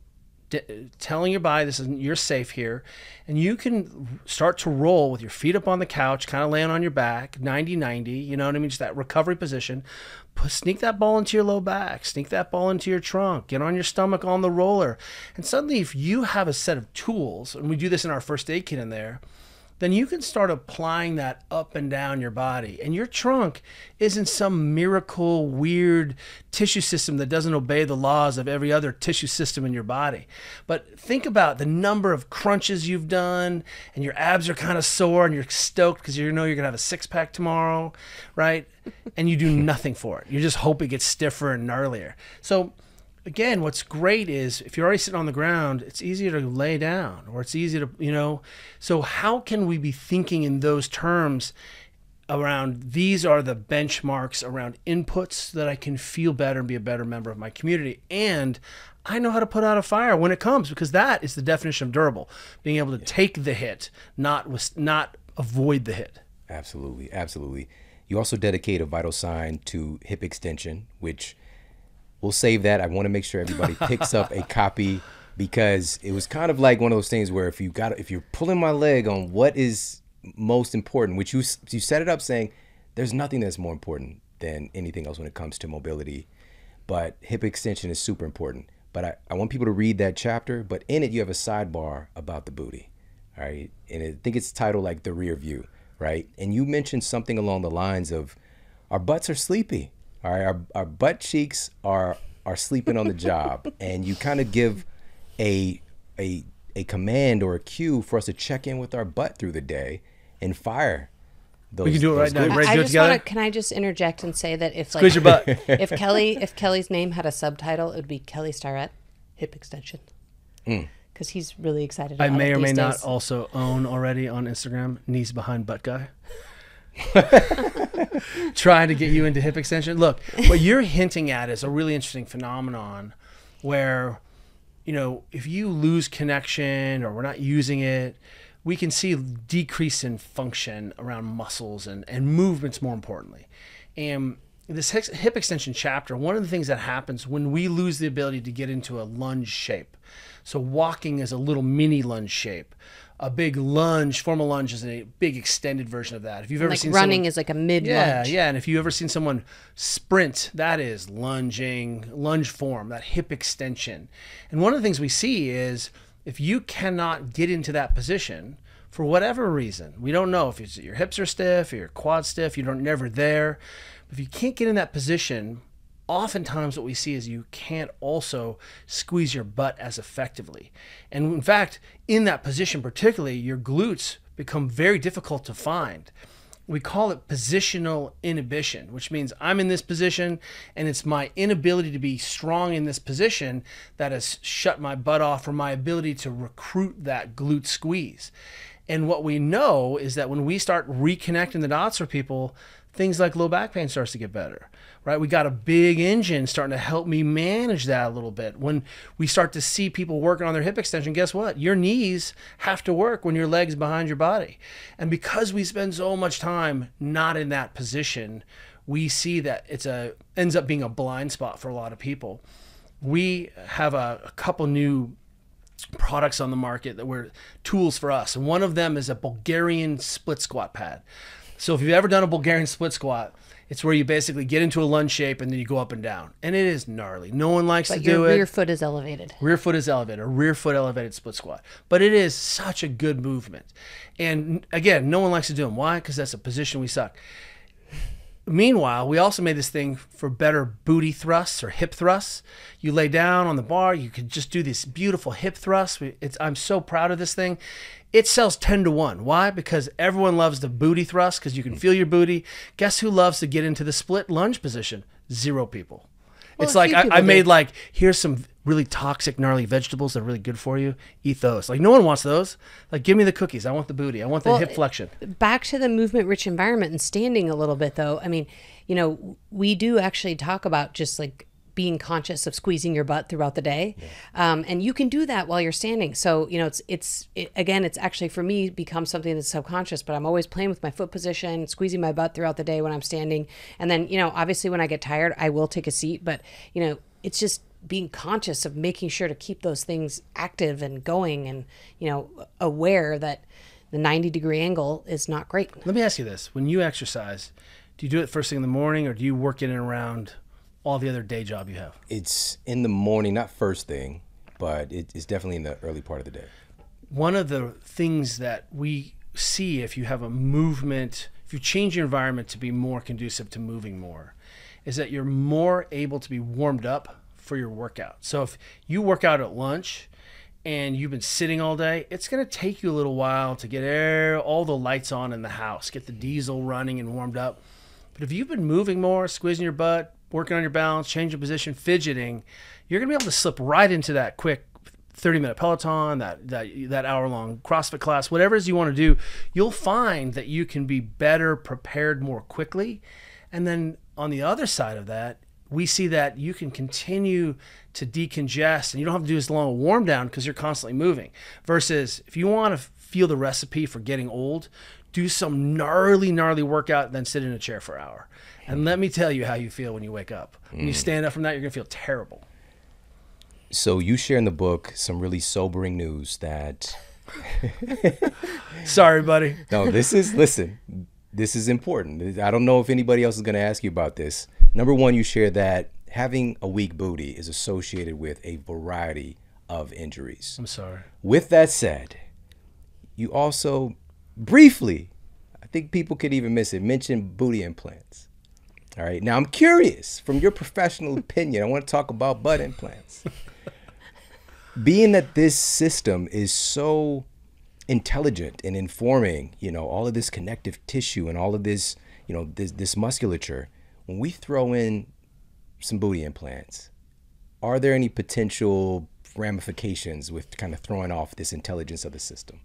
telling your body this isn't, you're safe here, and you can start to roll with your feet up on the couch, kind of laying on your back, 90-90, you know what I mean, just that recovery position. Sneak that ball into your low back, sneak that ball into your trunk, get on your stomach on the roller, and suddenly if you have a set of tools, and we do this in our first aid kit in there, then you can start applying that up and down your body. And your trunk isn't some miracle, weird tissue system that doesn't obey the laws of every other tissue system in your body. But think about the number of crunches you've done, and your abs are kind of sore, and you're stoked because you know you're going to have a six-pack tomorrow, right? And you do nothing for it. You just hope it gets stiffer and gnarlier. So again, what's great is if you're already sitting on the ground, it's easier to lay down, or it's easy to, you know. So how can we be thinking in those terms around these are the benchmarks around inputs so that I can feel better and be a better member of my community? And I know how to put out a fire when it comes, because that is the definition of durable, being able to take the hit, not avoid the hit. Absolutely, absolutely. You also dedicate a vital sign to hip extension, which we'll save that. I want to make sure everybody picks up a copy, because it was kind of like one of those things where if you're pulling my leg on what is most important, which you set it up saying there's nothing that's more important than anything else when it comes to mobility, but hip extension is super important. But I want people to read that chapter, but in it you have a sidebar about the booty, all right? And I think it's titled like The Rear View, right? And you mentioned something along the lines of our butts are sleepy. All right, our butt cheeks are sleeping on the job, and you kind of give a command or a cue for us to check in with our butt through the day and fire those. We can do it right now. Can I just interject and say that if, like, squeeze your butt. if Kelly's name had a subtitle, it would be Kelly Starrett, Hip Extension, because he's really excited about it. I may or may not also own already on Instagram, knees behind butt guy. Trying to get you into hip extension. Look, what you're hinting at is a really interesting phenomenon where, you know, if you lose connection or we're not using it, we can see decrease in function around muscles and movements, more importantly. And this hip extension chapter, one of the things that happens when we lose the ability to get into a lunge shape. So walking is a little mini lunge shape. A big lunge, formal lunge is a big extended version of that. If you've ever seen running someone, is like a mid lunge. Yeah, yeah. And if you've ever seen someone sprint, that is lunging, lunge form, that hip extension. And one of the things we see is if you cannot get into that position for whatever reason, we don't know if it's your hips are stiff or your quad's stiff, you're never there. If you can't get in that position, oftentimes what we see is you can't also squeeze your butt as effectively. And in fact, in that position particularly, your glutes become very difficult to find. We call it positional inhibition, which means I'm in this position and it's my inability to be strong in this position that has shut my butt off from my ability to recruit that glute squeeze. And what we know is that when we start reconnecting the dots for people, things like low back pain starts to get better, right? We got a big engine starting to help me manage that a little bit. When we start to see people working on their hip extension, guess what? Your knees have to work when your leg's behind your body. And because we spend so much time not in that position, we see that it's ends up being a blind spot for a lot of people. We have a couple new products on the market that were tools for us. And one of them is a Bulgarian split squat pad. So if you've ever done a Bulgarian split squat, it's where you basically get into a lunge shape and then you go up and down. And it is gnarly. No one likes to do it. But your rear foot is elevated. Rear foot is elevated, a rear foot elevated split squat. But it is such a good movement. And again, no one likes to do them. Why? Because that's a position we suck. Meanwhile, we also made this thing for better booty thrusts or hip thrusts. You lay down on the bar, you can just do this beautiful hip thrust. I'm so proud of this thing. It sells 10-to-1. Why? Because everyone loves the booty thrust because you can feel your booty. Guess who loves to get into the split lunge position? Zero people. Well, it's like I made like, here's some really toxic, gnarly vegetables that are really good for you. Eat those. Like, no one wants those. Like, give me the cookies. I want the booty. I want the hip flexion. Back to the movement-rich environment and standing a little bit, though. I mean, you know, we do actually talk about just like being conscious of squeezing your butt throughout the day. Yeah. And you can do that while you're standing. So, you know, it's actually for me become something that's subconscious, but I'm always playing with my foot position, squeezing my butt throughout the day when I'm standing. And then, you know, obviously when I get tired, I will take a seat, but you know, it's just being conscious of making sure to keep those things active and going and, you know, aware that the 90-degree angle is not great. Let me ask you this. When you exercise, do you do it first thing in the morning or do you work in and around all the other day job you have? It's in the morning, not first thing, but it's definitely in the early part of the day. One of the things that we see if you have a movement, if you change your environment to be more conducive to moving more, is that you're more able to be warmed up for your workout. So if you work out at lunch and you've been sitting all day, it's going to take you a little while to get all the lights on in the house, get the diesel running and warmed up. But if you've been moving more, squeezing your butt, working on your balance, changing position, fidgeting, you're going to be able to slip right into that quick 30-minute Peloton, that hour-long CrossFit class, whatever it is you want to do. You'll find that you can be better prepared more quickly. And then on the other side of that, we see that you can continue to decongest and you don't have to do as long a warm down because you're constantly moving. Versus if you want to feel the recipe for getting old, do some gnarly workout, then sit in a chair for an hour. And let me tell you how you feel when you wake up. When you stand up from that, you're gonna feel terrible. So you share in the book some really sobering news that... Sorry, buddy. No, this is, listen, this is important. I don't know if anybody else is gonna ask you about this. Number one, you share that having a weak booty is associated with a variety of injuries. I'm sorry. With that said, you also briefly, I think people could even miss it, mention booty implants. All right, now I'm curious, from your professional opinion, I want to talk about butt implants. Being that this system is so intelligent in informing, you know, all of this connective tissue and all of this, you know, this musculature, when we throw in some booty implants, are there any potential ramifications with kind of throwing off this intelligence of the system?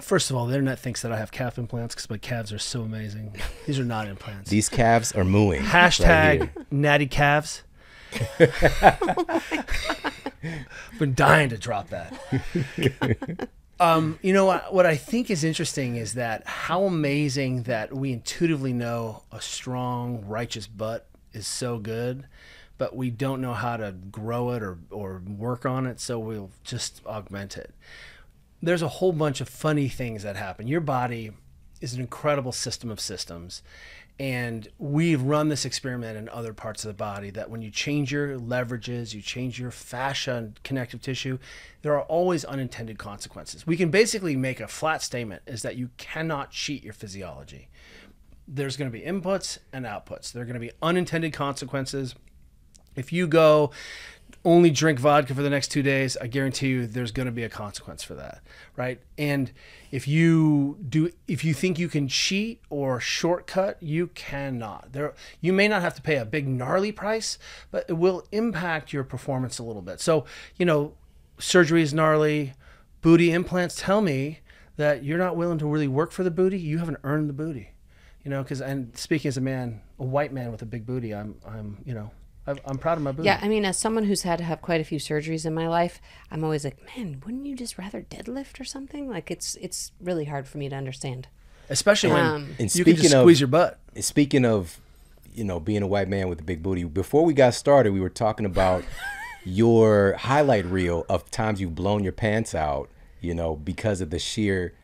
First of all, the internet thinks that I have calf implants because my calves are so amazing. These are not implants. These calves are mooing. Hashtag right natty calves. Been dying to drop that. You know, what I think is interesting is that how amazing that we intuitively know a strong, righteous butt is so good, but we don't know how to grow it or work on it, so we'll just augment it. There's a whole bunch of funny things that happen. Your body is an incredible system of systems. And we've run this experiment in other parts of the body that when you change your leverages, you change your fascia and connective tissue, there are always unintended consequences. We can basically make a flat statement is that you cannot cheat your physiology. There's going to be inputs and outputs. There are going to be unintended consequences. If you go only drink vodka for the next 2 days, I guarantee you there's going to be a consequence for that, right? And if you think you can cheat or shortcut, you cannot. You may not have to pay a big gnarly price, but it will impact your performance a little bit. So, you know, surgery is gnarly. Booty implants tell me that you're not willing to really work for the booty. You haven't earned the booty, you know, because, and speaking as a man, a white man with a big booty, you know, I'm proud of my booty. Yeah, I mean, as someone who's had to have quite a few surgeries in my life, I'm always like, man, wouldn't you just rather deadlift or something? Like, it's really hard for me to understand. Especially when you can just squeeze your butt. Speaking of, you know, being a white man with a big booty, before we got started, we were talking about your highlight reel of times you've blown your pants out, you know, because of the sheer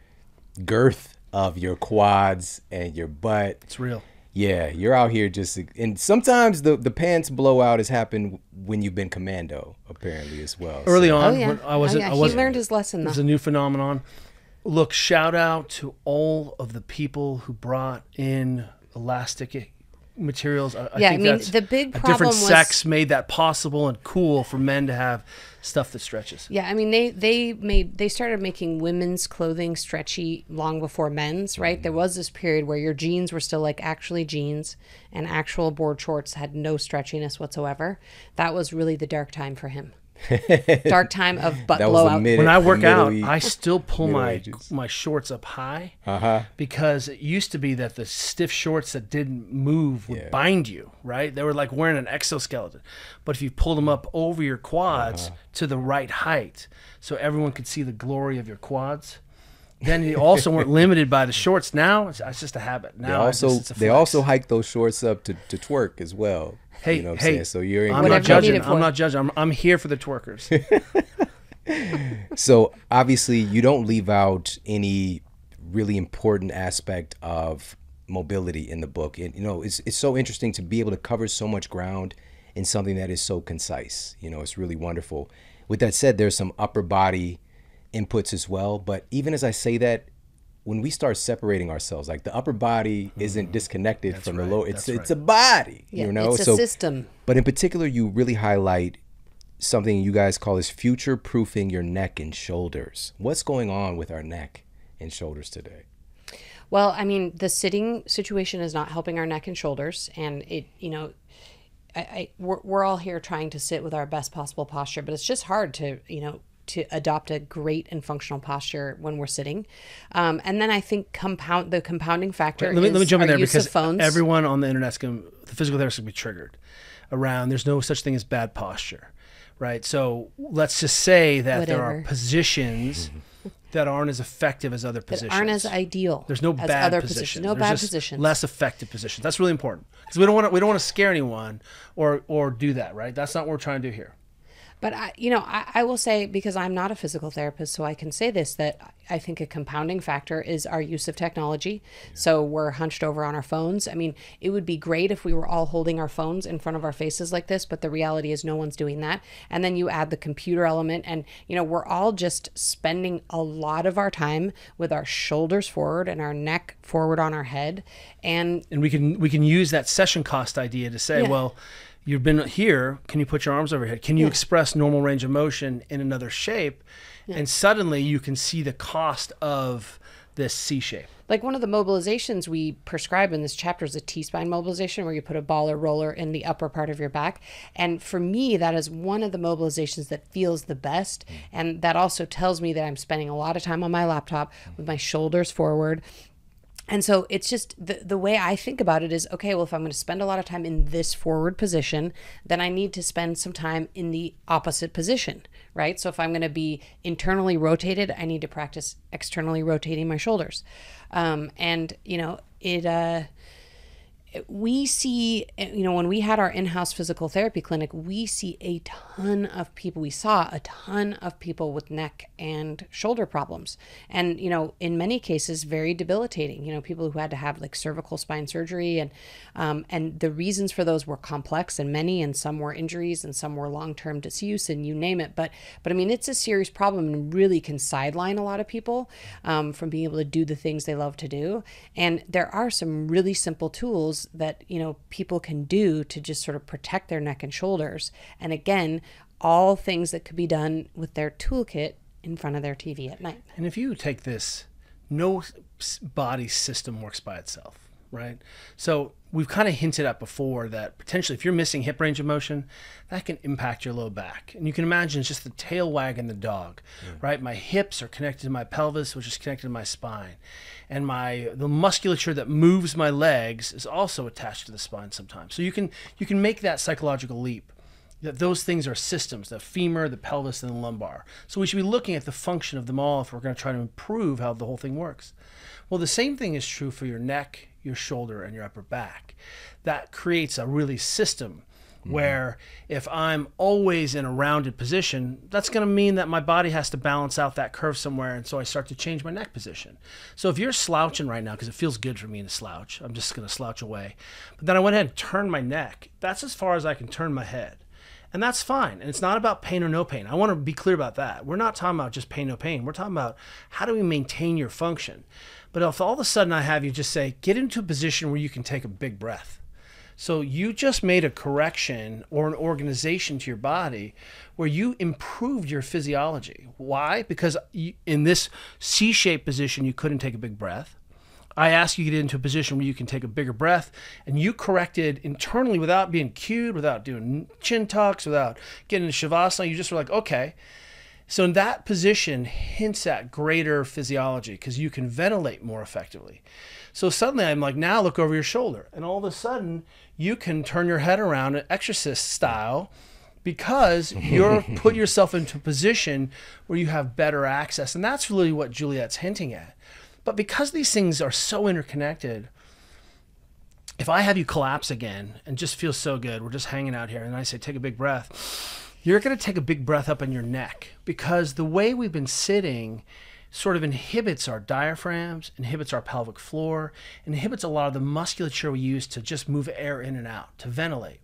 girth of your quads and your butt. It's real. Yeah, you're out here just, and sometimes the pants blowout has happened when you've been commando, apparently, as well. Early on, when I wasn't. Oh, yeah. He learned his lesson, though. It was a new phenomenon. Look, shout out to all of the people who brought in elastic materials. I think I mean, the big problem was... different sex made that possible and cool for men to have stuff that stretches. Yeah, I mean, they started making women's clothing stretchy long before men's, right? Mm-hmm. There was this period where your jeans were still like actually jeans and actual board shorts had no stretchiness whatsoever. That was really the dark time for him. Dark time of butt blowout. When I work out, I still pull my shorts up high because it used to be that the stiff shorts that didn't move would bind you, right? They were like wearing an exoskeleton. But if you pulled them up over your quads to the right height so everyone could see the glory of your quads, then you also weren't limited by the shorts. Now it's just a habit. Now they also hike those shorts up to twerk as well. Hey, you know what I'm saying? So you're I'm not judging. I'm here for the twerkers. So obviously, you don't leave out any really important aspect of mobility in the book. And you know, it's so interesting to be able to cover so much ground in something that is so concise. You know, it's really wonderful. With that said, there's some upper body inputs as well, but even as I say that, when we start separating ourselves, like the upper body isn't disconnected from the lower, it's a body, you know? It's a system. But in particular, you really highlight something you guys call is future-proofing your neck and shoulders. What's going on with our neck and shoulders today? Well, I mean, the sitting situation is not helping our neck and shoulders, and it, you know, we're all here trying to sit with our best possible posture, but it's just hard to, you know, to adopt a great and functional posture when we're sitting. And then I think the compounding factor let me jump in there, because everyone on the internet's going to, the physical therapist is going to be triggered around, there's no such thing as bad posture, right? So let's just say that there are positions that aren't as effective as other positions. That aren't as ideal. There's no bad positions. No bad positions. Less effective positions. That's really important, because we don't want to scare anyone or do that, right? That's not what we're trying to do here. But I will say, because I'm not a physical therapist, so I can say this, that I think a compounding factor is our use of technology. Yeah. So we're hunched over on our phones. I mean, it would be great if we were all holding our phones in front of our faces like this, but the reality is no one's doing that. And then you add the computer element, and you know, we're all just spending a lot of our time with our shoulders forward and our neck forward on our head. And we can use that session cost idea to say, well, you've been here, can you put your arms overhead? Can you express normal range of motion in another shape? Yeah. And suddenly you can see the cost of this C shape. Like one of the mobilizations we prescribe in this chapter is a T-spine mobilization, where you put a ball or roller in the upper part of your back. And for me, that is one of the mobilizations that feels the best. And that also tells me that I'm spending a lot of time on my laptop with my shoulders forward. And so it's just the way I think about it is, okay, well, if I'm going to spend a lot of time in this forward position, then I need to spend some time in the opposite position, right? So if I'm going to be internally rotated, I need to practice externally rotating my shoulders. And, you know, we see, you know, when we had our in-house physical therapy clinic, we saw a ton of people with neck and shoulder problems. And, you know, in many cases, very debilitating, you know, people who had to have like cervical spine surgery, and the reasons for those were complex and many, and some were injuries and some were long-term disuse and you name it. But I mean, it's a serious problem and really can sideline a lot of people from being able to do the things they love to do. And there are some really simple tools that, you know, people can do to just sort of protect their neck and shoulders. And again, all things that could be done with their toolkit in front of their TV at night. And if you take this, no body system works by itself, right? So we've kind of hinted at before that potentially if you're missing hip range of motion, that can impact your low back. And you can imagine it's just the tail wagging the dog, right? My hips are connected to my pelvis, which is connected to my spine. And the musculature that moves my legs is also attached to the spine sometimes. So you can make that psychological leap that those things are systems, the femur, the pelvis, and the lumbar. So we should be looking at the function of them all if we're going to try to improve how the whole thing works. Well, the same thing is true for your neck, your shoulder, and your upper back. That creates a really system where if I'm always in a rounded position, that's going to mean that my body has to balance out that curve somewhere, and so I start to change my neck position. So if you're slouching right now, because it feels good for me to slouch, I'm just going to slouch away. But then I went ahead and turned my neck. That's as far as I can turn my head. And that's fine. And it's not about pain or no pain. I want to be clear about that. We're not talking about just pain, no pain. We're talking about how do we maintain your function. But if all of a sudden I have you just say, get into a position where you can take a big breath. So you just made a correction or an organization to your body where you improved your physiology. Why? Because in this C-shaped position, you couldn't take a big breath. I asked you to get into a position where you can take a bigger breath, and you corrected internally without being cued, without doing chin tucks, without getting into shavasana. You just were like, okay. So in that position hints at greater physiology because you can ventilate more effectively. So suddenly I'm like, now look over your shoulder. And all of a sudden you can turn your head around an exorcist style because you're put yourself into a position where you have better access. And that's really what Juliet's hinting at. But because these things are so interconnected, if I have you collapse again and just feel so good, we're just hanging out here, and I say, take a big breath. You're going to take a big breath up in your neck because the way we've been sitting sort of inhibits our diaphragms, inhibits our pelvic floor, inhibits a lot of the musculature we use to just move air in and out, to ventilate.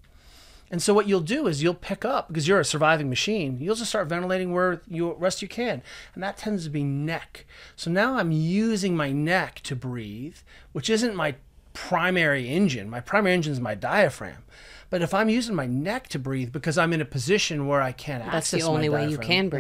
And so what you'll do is you'll pick up, because you're a surviving machine, you'll just start ventilating where you rest you can. And that tends to be neck. So now I'm using my neck to breathe, which isn't my primary engine. My primary engine is my diaphragm. But if I'm using my neck to breathe because I'm in a position where I can't access my diaphragm, that's the only way you can breathe,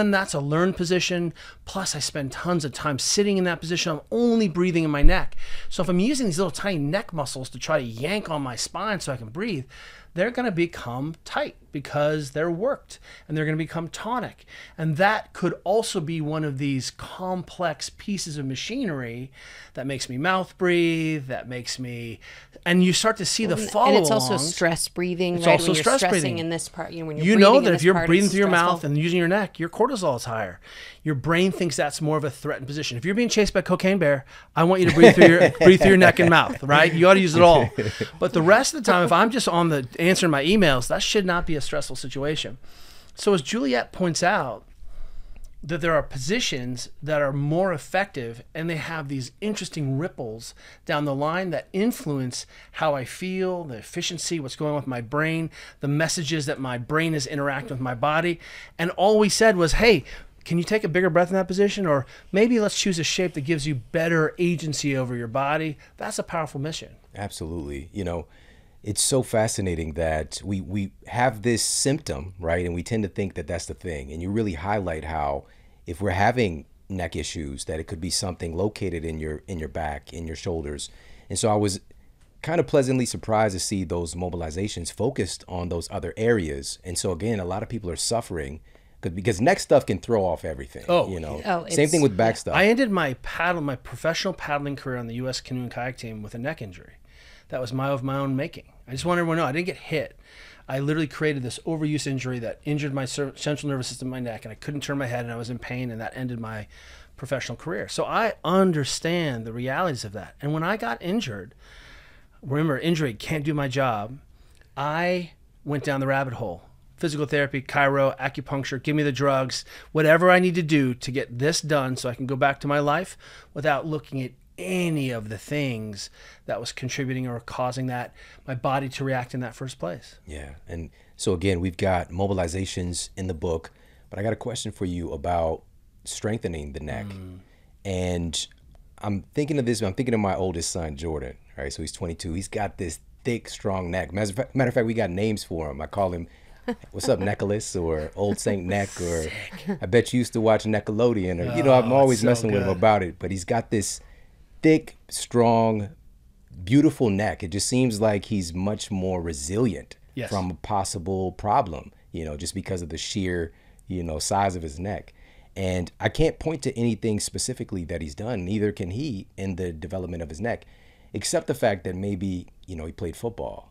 then that's a learned position. Plus, I spend tons of time sitting in that position. I'm only breathing in my neck. So if I'm using these little tiny neck muscles to try to yank on my spine so I can breathe, they're going to become tight because they're worked, and they're going to become tonic. And that could also be one of these complex pieces of machinery that makes me mouth breathe, that makes me, and you start to see the follow-alongs. And it's also stress breathing, right? It's also stress breathing in this part. You know, when you're breathing, you know that if you're breathing through your mouth and using your neck, your cortisol is higher. Your brain thinks that's more of a threatened position. If you're being chased by Cocaine Bear, I want you to breathe through your neck and mouth, right? You ought to use it all. But the rest of the time, if I'm just on the answering my emails, that should not be a stressful situation. So as Juliet points out, that there are positions that are more effective, and they have these interesting ripples down the line that influence how I feel, the efficiency, what's going on with my brain, the messages that my brain is interacting with my body. And all we said was, hey, can you take a bigger breath in that position? Or maybe let's choose a shape that gives you better agency over your body. That's a powerful mission. Absolutely. You know, it's so fascinating that we have this symptom, right? And we tend to think that that's the thing. And you really highlight how if we're having neck issues, that it could be something located in your back, in your shoulders. And so I was kind of pleasantly surprised to see those mobilizations focused on those other areas. And so again, a lot of people are suffering because neck stuff can throw off everything. Oh, you know, same thing with back stuff. I ended my professional paddling career on the U.S. canoe and kayak team with a neck injury. That was my own making. I just wanted everyone to know I didn't get hit. I literally created this overuse injury that injured my central nervous system, my neck, and I couldn't turn my head, and I was in pain, and that ended my professional career. So I understand the realities of that. And when I got injured, remember, injury, can't do my job, I went down the rabbit hole. Physical therapy, chiro, acupuncture, give me the drugs, whatever I need to do to get this done so I can go back to my life without looking at any of the things that was contributing or causing that my body to react in that first place. Yeah. And so again, we've got mobilizations in the book, but I got a question for you about strengthening the neck. And I'm thinking of this, I'm thinking of my oldest son, Jordan, right? So he's 22. He's got this thick, strong neck. Matter of fact, we got names for him. I call him, what's up, Necklace, or Old Saint Neck, or I bet you used to watch Nickelodeon, or, you know, I'm always messing with him about it, but he's got this thick, strong, beautiful neck. It just seems like he's much more resilient from a possible problem, you know, just because of the sheer, you know, size of his neck. And I can't point to anything specifically that he's done, neither can he, in the development of his neck, except the fact that maybe, you know, he played football,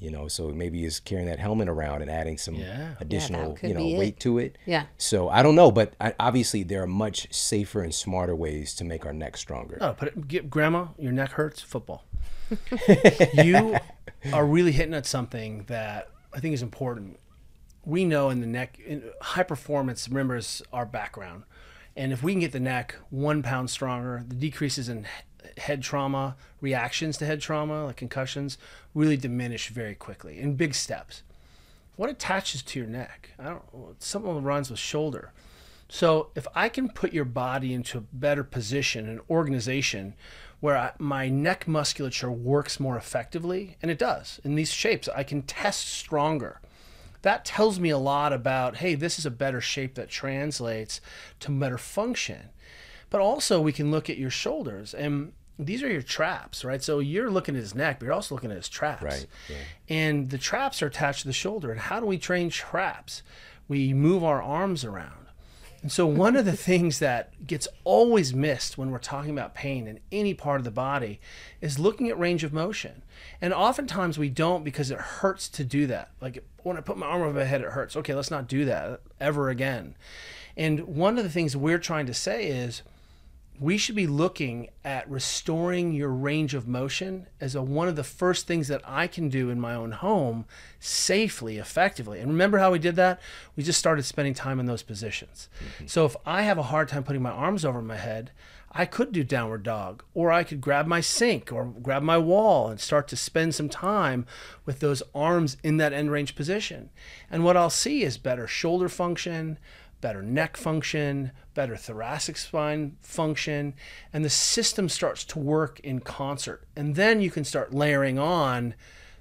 you know, so maybe he's carrying that helmet around and adding some additional, you know, weight to it. Yeah. So I don't know, but obviously there are much safer and smarter ways to make our neck stronger. Oh, but Grandma, your neck hurts, football. You are really hitting at something that I think is important. We know in the neck, high performance, remember, is our background. And if we can get the neck 1 pound stronger, the decreases in head trauma, reactions to head trauma, like concussions, really diminish very quickly in big steps. What attaches to your neck? I don't know, something that runs with shoulder. So if I can put your body into a better position, an organization where my neck musculature works more effectively, and it does, in these shapes, I can test stronger. That tells me a lot about, hey, this is a better shape that translates to better function. But also we can look at your shoulders, and these are your traps, right? So you're looking at his neck, but you're also looking at his traps. Right. Yeah. And the traps are attached to the shoulder. And how do we train traps? We move our arms around. And so one of the things that gets always missed when we're talking about pain in any part of the body is looking at range of motion. And oftentimes we don't, because it hurts to do that. Like when I put my arm over my head, it hurts. Okay, let's not do that ever again. And one of the things we're trying to say is, we should be looking at restoring your range of motion as one of the first things that I can do in my own home safely, effectively. And remember how we did that? We just started spending time in those positions. So if I have a hard time putting my arms over my head, I could do downward dog, or I could grab my sink or grab my wall and start to spend some time with those arms in that end range position. And what I'll see is better shoulder function, better neck function, better thoracic spine function, and the system starts to work in concert. And then you can start layering on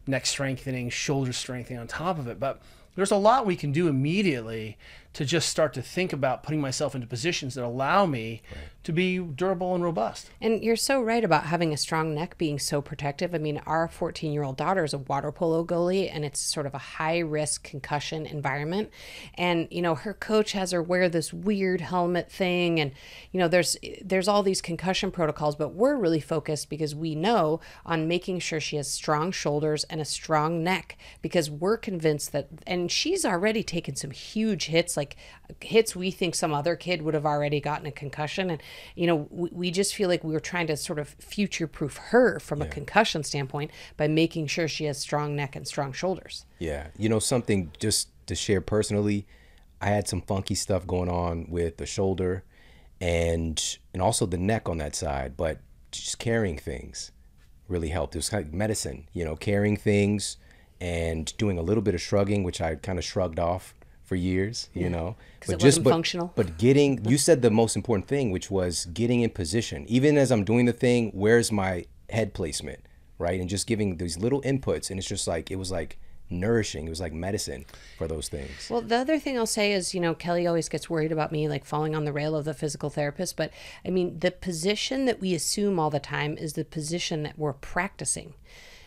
neck strengthening, shoulder strengthening on top of it. But there's a lot we can do immediately to just start to think about putting myself into positions that allow me to be durable and robust. And you're so right about having a strong neck being so protective. I mean, our 14-year-old daughter is a water polo goalie, and it's sort of a high-risk concussion environment. And, you know, her coach has her wear this weird helmet thing. And, you know, there's all these concussion protocols, but we're really focused, because we know, on making sure she has strong shoulders and a strong neck, because we're convinced that, and she's already taken some huge hits, like hits we think some other kid would have already gotten a concussion. And, you know, we just feel like we were trying to sort of future-proof her from a concussion standpoint by making sure she has strong neck and strong shoulders. Yeah. You know, something just to share personally, I had some funky stuff going on with the shoulder and also the neck on that side, but just carrying things really helped. It was kind of medicine, you know, carrying things and doing a little bit of shrugging, which I kind of shrugged off for years, you know, but it wasn't functional. But getting, you said the most important thing, which was getting in position. Even as I'm doing the thing, where's my head placement, right? And just giving these little inputs, and it's just like, it was like nourishing. It was like medicine for those things. Well, the other thing I'll say is, you know, Kelly always gets worried about me like falling on the rail of the physical therapist, but I mean, the position that we assume all the time is the position that we're practicing.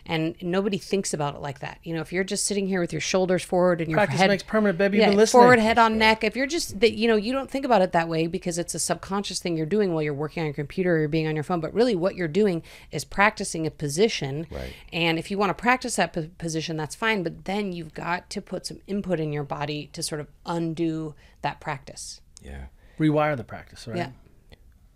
And nobody thinks about it like that. You know, if you're just sitting here with your shoulders forward and your head makes permanent, baby, you've been listening. Forward, head on neck. If you're just, you know, you don't think about it that way because it's a subconscious thing you're doing while you're working on your computer or you're being on your phone. But really, what you're doing is practicing a position. Right. And if you want to practice that position, that's fine. But then you've got to put some input in your body to sort of undo that practice. Yeah. Rewire the practice, right? Yeah.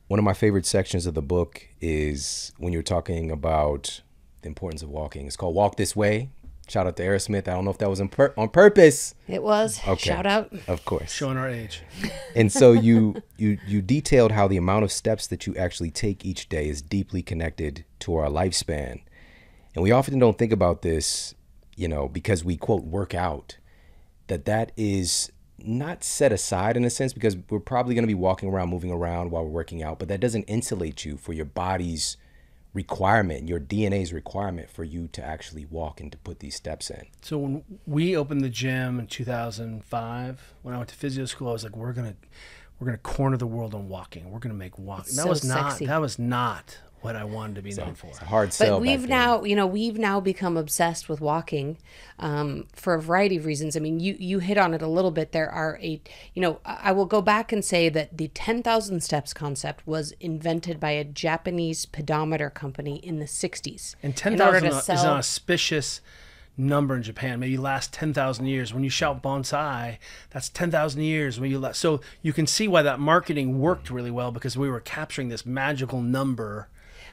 One of my favorite sections of the book is when you're talking about the importance of walking. It's called Walk This Way. Shout out to Aerosmith. I don't know if that was on purpose. It was. Okay. Shout out. Of course. Showing our age. And so you detailed how the amount of steps that you actually take each day is deeply connected to our lifespan. And we often don't think about this, you know, because we, quote, work out, that is not set aside in a sense, because we're probably going to be walking around, moving around while we're working out, but that doesn't insulate you for your body's requirement, your DNA's requirement for you to actually walk and to put these steps in. So when we opened the gym in 2005, when I went to physio school, I was like, we're gonna corner the world on walking. We're gonna make walking. That was not what I wanted to be known for. It's a hard sell. But we've now become obsessed with walking for a variety of reasons. I mean, you hit on it a little bit. There are I will go back and say that the 10,000 steps concept was invented by a Japanese pedometer company in the 60s. And 10,000 is an auspicious number in Japan. Maybe last 10,000 years. When you shout bonsai, that's 10,000 years. So you can see why that marketing worked really well, because we were capturing this magical number.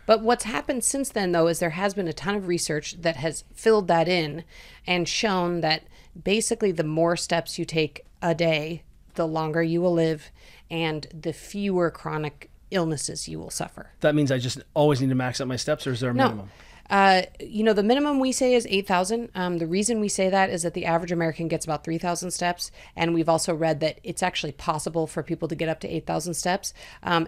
But what's happened since then, though, is there has been a ton of research that has filled that in and shown that basically the more steps you take a day, the longer you will live and the fewer chronic illnesses you will suffer. That means I just always need to max out my steps, or is there a minimum? You know, the minimum we say is 8,000. The reason we say that is that the average American gets about 3,000 steps. And we've also read that it's actually possible for people to get up to 8,000 steps.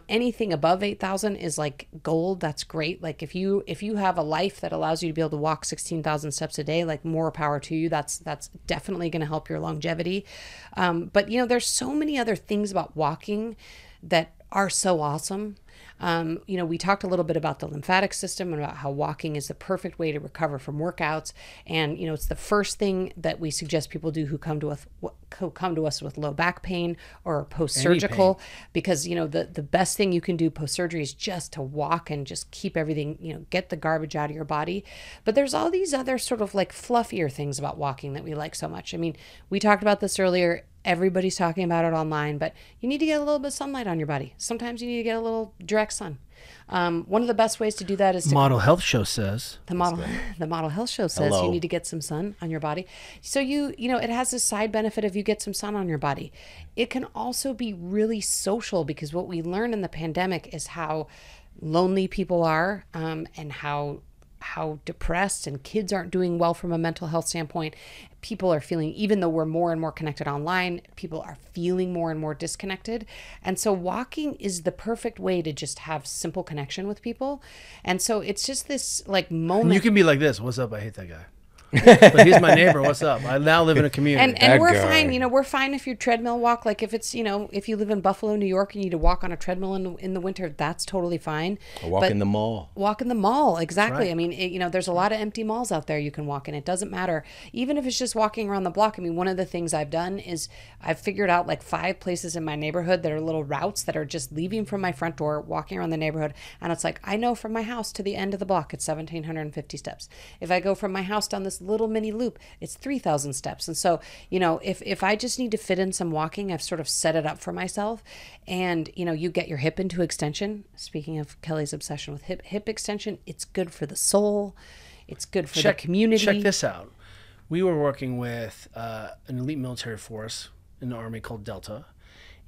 Anything above 8,000 is like gold. That's great. Like if you have a life that allows you to be able to walk 16,000 steps a day, like more power to you. That's definitely going to help your longevity. But you know, there's so many other things about walking that are so awesome. You know, we talked a little bit about the lymphatic system and about how walking is the perfect way to recover from workouts. And, you know, it's the first thing that we suggest people do who come to us with low back pain or post-surgical, because, you know, the best thing you can do post-surgery is just to walk and just keep everything, you know, get the garbage out of your body. But there's all these other sort of like fluffier things about walking that we like so much. I mean, we talked about this earlier. Everybody's talking about it online, but you need to get a little bit of sunlight on your body. Sometimes you need to get a little direct sun. One of the best ways to do that is to Model Health Show says the Model Health Show says you need to get some sun on your body. So you know, it has this side benefit of you get some sun on your body. It can also be really social, because what we learned in the pandemic is how lonely people are, and how depressed, and kids aren't doing well from a mental health standpoint. People are feeling, even though we're more and more connected online, people are feeling more and more disconnected. And so walking is the perfect way to just have simple connection with people. And so it's just this like moment. And you can be like this, "What's up? I hate that guy. But he's my neighbor. What's up? I now live in a community." And we're fine. You know, we're fine if your treadmill walk. Like if it's, you know, if you live in Buffalo, New York, and you need to walk on a treadmill in the winter, that's totally fine. Or walk in the mall. Walk in the mall. Exactly. Right. I mean, you know, there's a lot of empty malls out there you can walk in. It doesn't matter. Even if it's just walking around the block. I mean, one of the things I've done is I've figured out like 5 places in my neighborhood that are little routes that are just leaving from my front door, walking around the neighborhood. And it's like, I know from my house to the end of the block, it's 1,750 steps. If I go from my house down this little mini loop, it's 3,000 steps. And so, you know, if I just need to fit in some walking, I've sort of set it up for myself. And, you know, you get your hip into extension. Speaking of Kelly's obsession with hip extension, it's good for the soul. It's good for the community. Check this out. We were working with an elite military force in the Army called Delta.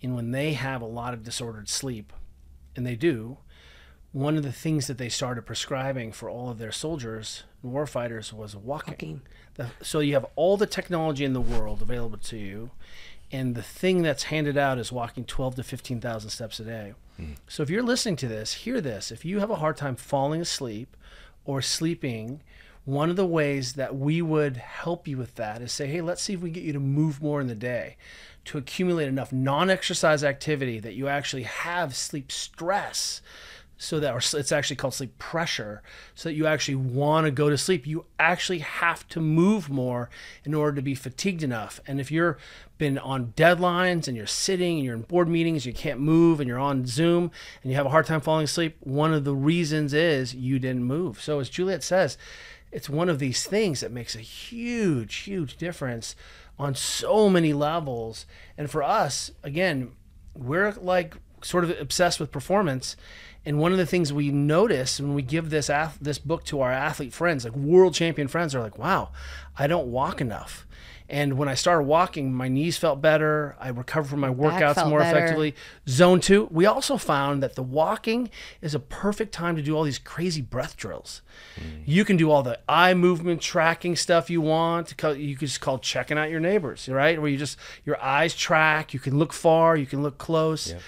And when they have a lot of disordered sleep, and they do, one of the things that they started prescribing for all of their soldiers and warfighters was walking. So you have all the technology in the world available to you, and the thing that's handed out is walking 12,000 to 15,000 steps a day. So if you're listening to this, hear this. If you have a hard time falling asleep or sleeping, one of the ways that we would help you with that is say, hey, let's see if we can get you to move more in the day, to accumulate enough non-exercise activity that you actually have sleep stress. So that, or it's actually called sleep pressure, so that you actually want to go to sleep. You actually have to move more in order to be fatigued enough. And if you've been on deadlines and you're sitting and you're in board meetings, you can't move, and you're on Zoom and you have a hard time falling asleep, one of the reasons is you didn't move. So as Juliet says, it's one of these things that makes a huge, huge difference on so many levels. And for us, again, we're like sort of obsessed with performance. And one of the things we notice when we give this book to our athlete friends, like world champion friends, are like, wow, I don't walk enough. And when I started walking, my knees felt better. I recovered from my workouts more effectively. Zone 2, we also found that the walking is a perfect time to do all these crazy breath drills. You can do all the eye movement tracking stuff you want. You can just call checking out your neighbors, right? Where you just, your eyes track, you can look far, you can look close. Yeah.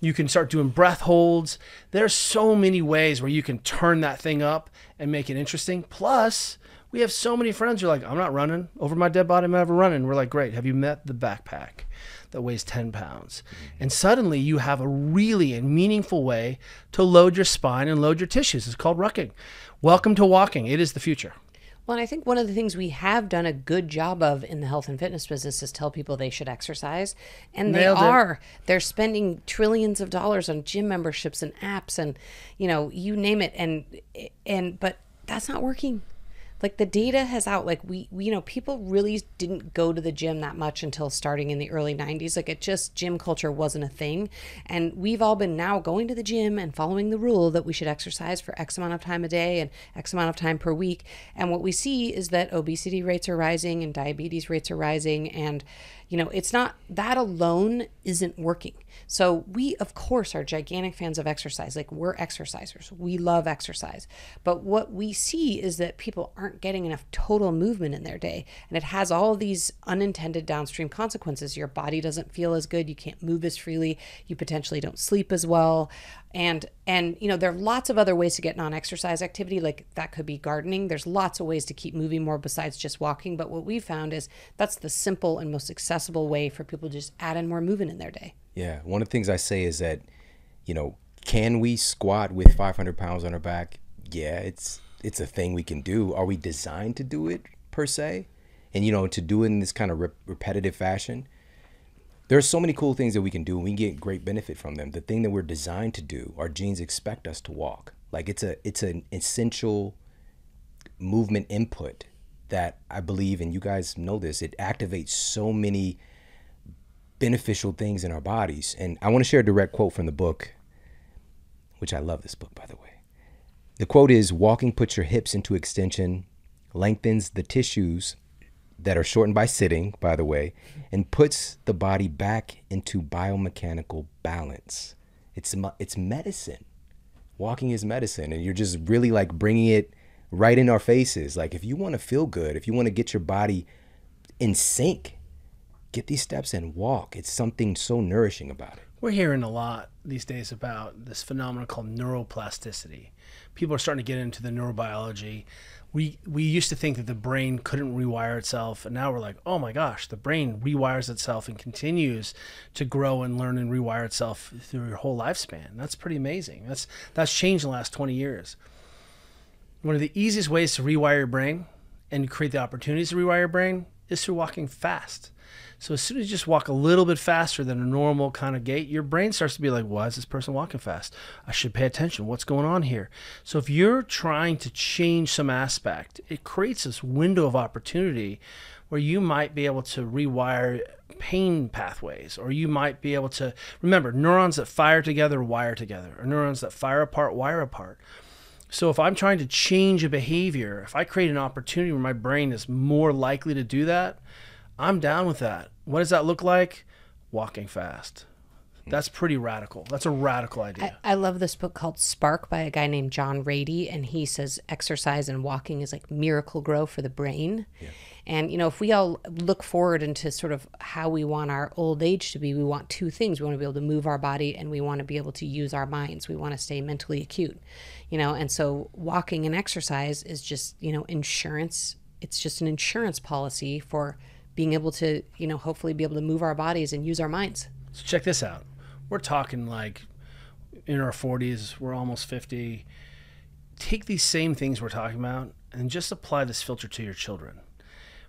You can start doing breath holds. There's so many ways where you can turn that thing up and make it interesting. Plus, we have so many friends who are like, I'm not running. Over my dead body, I'm never running. We're like, great. Have you met the backpack that weighs 10 pounds? And suddenly you have a really and meaningful way to load your spine and load your tissues. It's called rucking. Welcome to walking. It is the future. Well, and I think one of the things we have done a good job of in the health and fitness business is tell people they should exercise. And they are. They're spending trillions of dollars on gym memberships and apps and, you know, you name it. And but that's not working. Like the data has out, like we you know, people really didn't go to the gym that much until starting in the early 90s. Like it just, gym culture wasn't a thing. And we've all been now going to the gym and following the rule that we should exercise for X amount of time a day and X amount of time per week. And what we see is that obesity rates are rising and diabetes rates are rising. And, you know, it's not, that alone isn't working. So we, of course, are gigantic fans of exercise. Like we're exercisers. We love exercise. But what we see is that people aren't getting enough total movement in their day, and it has all these unintended downstream consequences. Your body doesn't feel as good, you can't move as freely, you potentially don't sleep as well, and you know, there are lots of other ways to get non-exercise activity, like that could be gardening. There's lots of ways to keep moving more besides just walking, but what we found is that's the simple and most accessible way for people to just add in more movement in their day. Yeah, one of the things I say is that, you know, can we squat with 500 pounds on our back? Yeah, it's a thing we can do. Are we designed to do it per se? And, you know, to do it in this kind of repetitive fashion? There are so many cool things that we can do, and we get great benefit from them. The thing that we're designed to do, our genes expect us to walk. Like it's an essential movement input that I believe, and you guys know this, it activates so many beneficial things in our bodies. And I want to share a direct quote from the book. which I love this book, by the way. The quote is, walking puts your hips into extension, lengthens the tissues that are shortened by sitting, by the way, and puts the body back into biomechanical balance. It's medicine. Walking is medicine, and you're just really like bringing it right in our faces. Like, if you want to feel good, if you want to get your body in sync, get these steps and walk. It's something so nourishing about it. We're hearing a lot these days about this phenomenon called neuroplasticity. People are starting to get into the neurobiology. We used to think that the brain couldn't rewire itself, and now we're like, oh my gosh, the brain rewires itself and continues to grow and learn and rewire itself through your whole lifespan. That's pretty amazing. That's changed in the last 20 years. One of the easiest ways to rewire your brain and create the opportunities to rewire your brain is through walking fast. So as soon as you just walk a little bit faster than a normal kind of gait, your brain starts to be like, why is this person walking fast? I should pay attention. What's going on here? So if you're trying to change some aspect, it creates this window of opportunity where you might be able to rewire pain pathways, or you might be able to, remember, neurons that fire together wire together, or neurons that fire apart wire apart. So if I'm trying to change a behavior, if I create an opportunity where my brain is more likely to do that, I'm down with that. What does that look like? Walking fast. That's pretty radical. That's a radical idea. I love this book called Spark by a guy named John Ratey, and he says exercise and walking is like miracle grow for the brain. Yeah. And, you know, if we all look forward into sort of how we want our old age to be, we want two things. We want to be able to move our body, and we want to be able to use our minds. We want to stay mentally acute, you know, and so walking and exercise is just, you know, insurance. It's just an insurance policy for being able to, you know, hopefully be able to move our bodies and use our minds. So check this out. We're talking like in our 40s, we're almost 50. Take these same things we're talking about and just apply this filter to your children.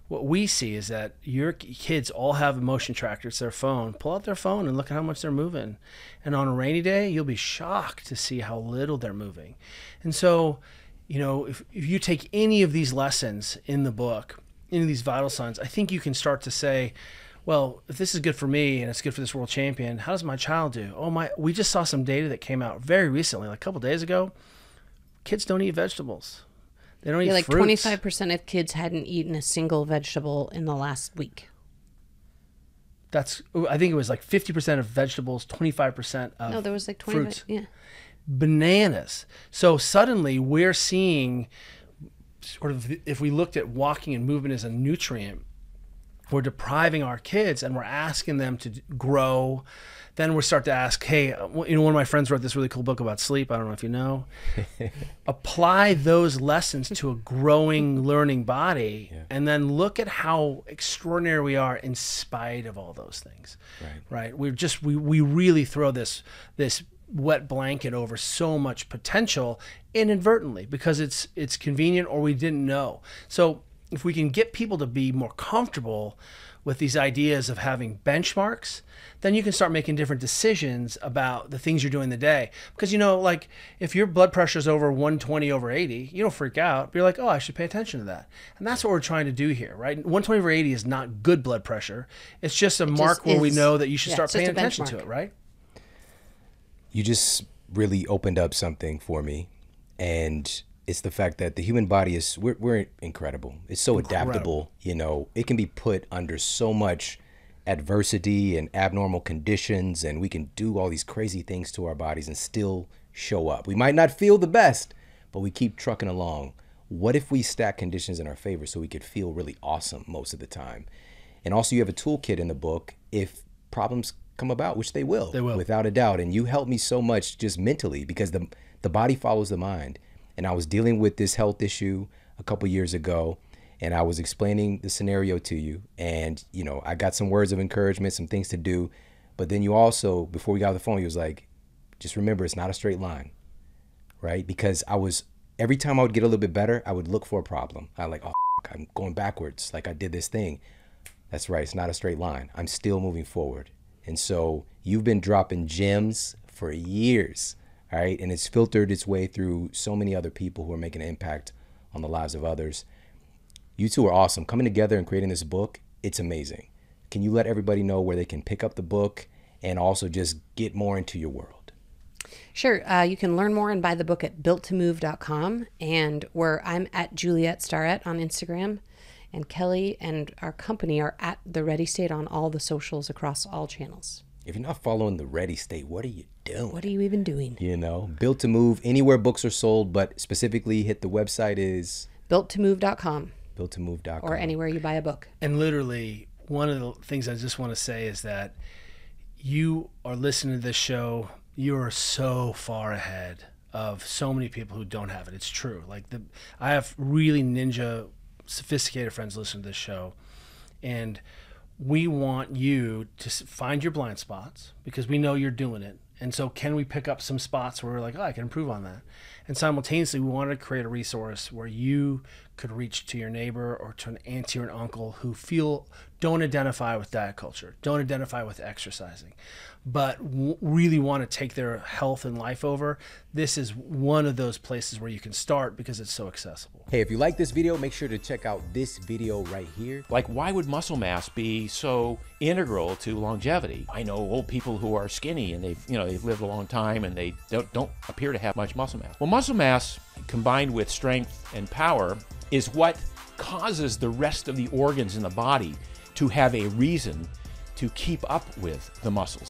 What we see is that your kids all have a motion tracker. It's their phone. Pull out their phone and look at how much they're moving. And on a rainy day, you'll be shocked to see how little they're moving. And so, you know, if you take any of these lessons in the book, any of these vital signs, I think you can start to say, well, if this is good for me and it's good for this world champion, how does my child do? Oh my, we just saw some data that came out very recently, like a couple days ago. Kids don't eat vegetables. They don't eat like fruits. 25% of kids hadn't eaten a single vegetable in the last week. That's, I think it was like 50% of vegetables, 25% of no, there was like 20, fruits. Yeah. Bananas. So suddenly we're seeing sort of, if we looked at walking and movement as a nutrient, we're depriving our kids and we're asking them to grow. Then we start to ask, hey, you know, one of my friends wrote this really cool book about sleep. I don't know if you know. Apply those lessons to a growing, learning body, yeah, and then look at how extraordinary we are in spite of all those things. Right? We're just, we really throw this wet blanket over so much potential inadvertently because it's convenient or we didn't know. So if we can get people to be more comfortable with these ideas of having benchmarks, then you can start making different decisions about the things you're doing the day. Because, you know, like if your blood pressure is over 120/80, you don't freak out, but you're like, oh, I should pay attention to that. And that's what we're trying to do here, right? 120/80 is not good blood pressure. It's just a mark where we know that you should start paying attention to it, right? You just really opened up something for me, and it's the fact that the human body is, we're incredible. It's so adaptable, you know. It can be put under so much adversity and abnormal conditions, and we can do all these crazy things to our bodies and still show up. We might not feel the best, but we keep trucking along. What if we stack conditions in our favor so we could feel really awesome most of the time? And also you have a toolkit in the book if problems come about, which they will, without a doubt. And you helped me so much just mentally, because the body follows the mind. And I was dealing with this health issue a couple years ago, and I was explaining the scenario to you, and you know, I got some words of encouragement, some things to do, but then you also, before we got off the phone, you was like, just remember it's not a straight line, right? Because I was, every time I would get a little bit better, I would look for a problem. I like, oh, I'm going backwards, like I did this thing. That's right, it's not a straight line. I'm still moving forward. And so you've been dropping gems for years, all right? And it's filtered its way through so many other people who are making an impact on the lives of others. You two are awesome. Coming together and creating this book, it's amazing. Can you let everybody know where they can pick up the book and also just get more into your world? Sure. You can learn more and buy the book at builttomove.com, and where I'm at Juliet Starrett on Instagram, and Kelly and our company are at The Ready State on all the socials across all channels. If you're not following The Ready State, what are you doing? What are you even doing? You know, Built to Move, anywhere books are sold, but specifically hit the website is builttomove.com. builttomove.com. Or anywhere you buy a book. And literally, one of the things I just want to say is that you are listening to this show, you are so far ahead of so many people who don't have it. It's true. Like, I have really ninja, sophisticated friends listen to this show, and we want you to find your blind spots, because we know you're doing it. And so can we pick up some spots where we're like, oh, I can improve on that? And simultaneously, we wanted to create a resource where you could reach to your neighbor or to an aunt or an uncle who don't identify with diet culture, don't identify with exercising, but really want to take their health and life over. This is one of those places where you can start because it's so accessible. Hey, if you like this video, make sure to check out this video right here. Like, why would muscle mass be so integral to longevity? I know old people who are skinny and they've lived a long time and they don't appear to have much muscle mass. Well, muscle mass combined with strength and power is what causes the rest of the organs in the body to have a reason to keep up with the muscles.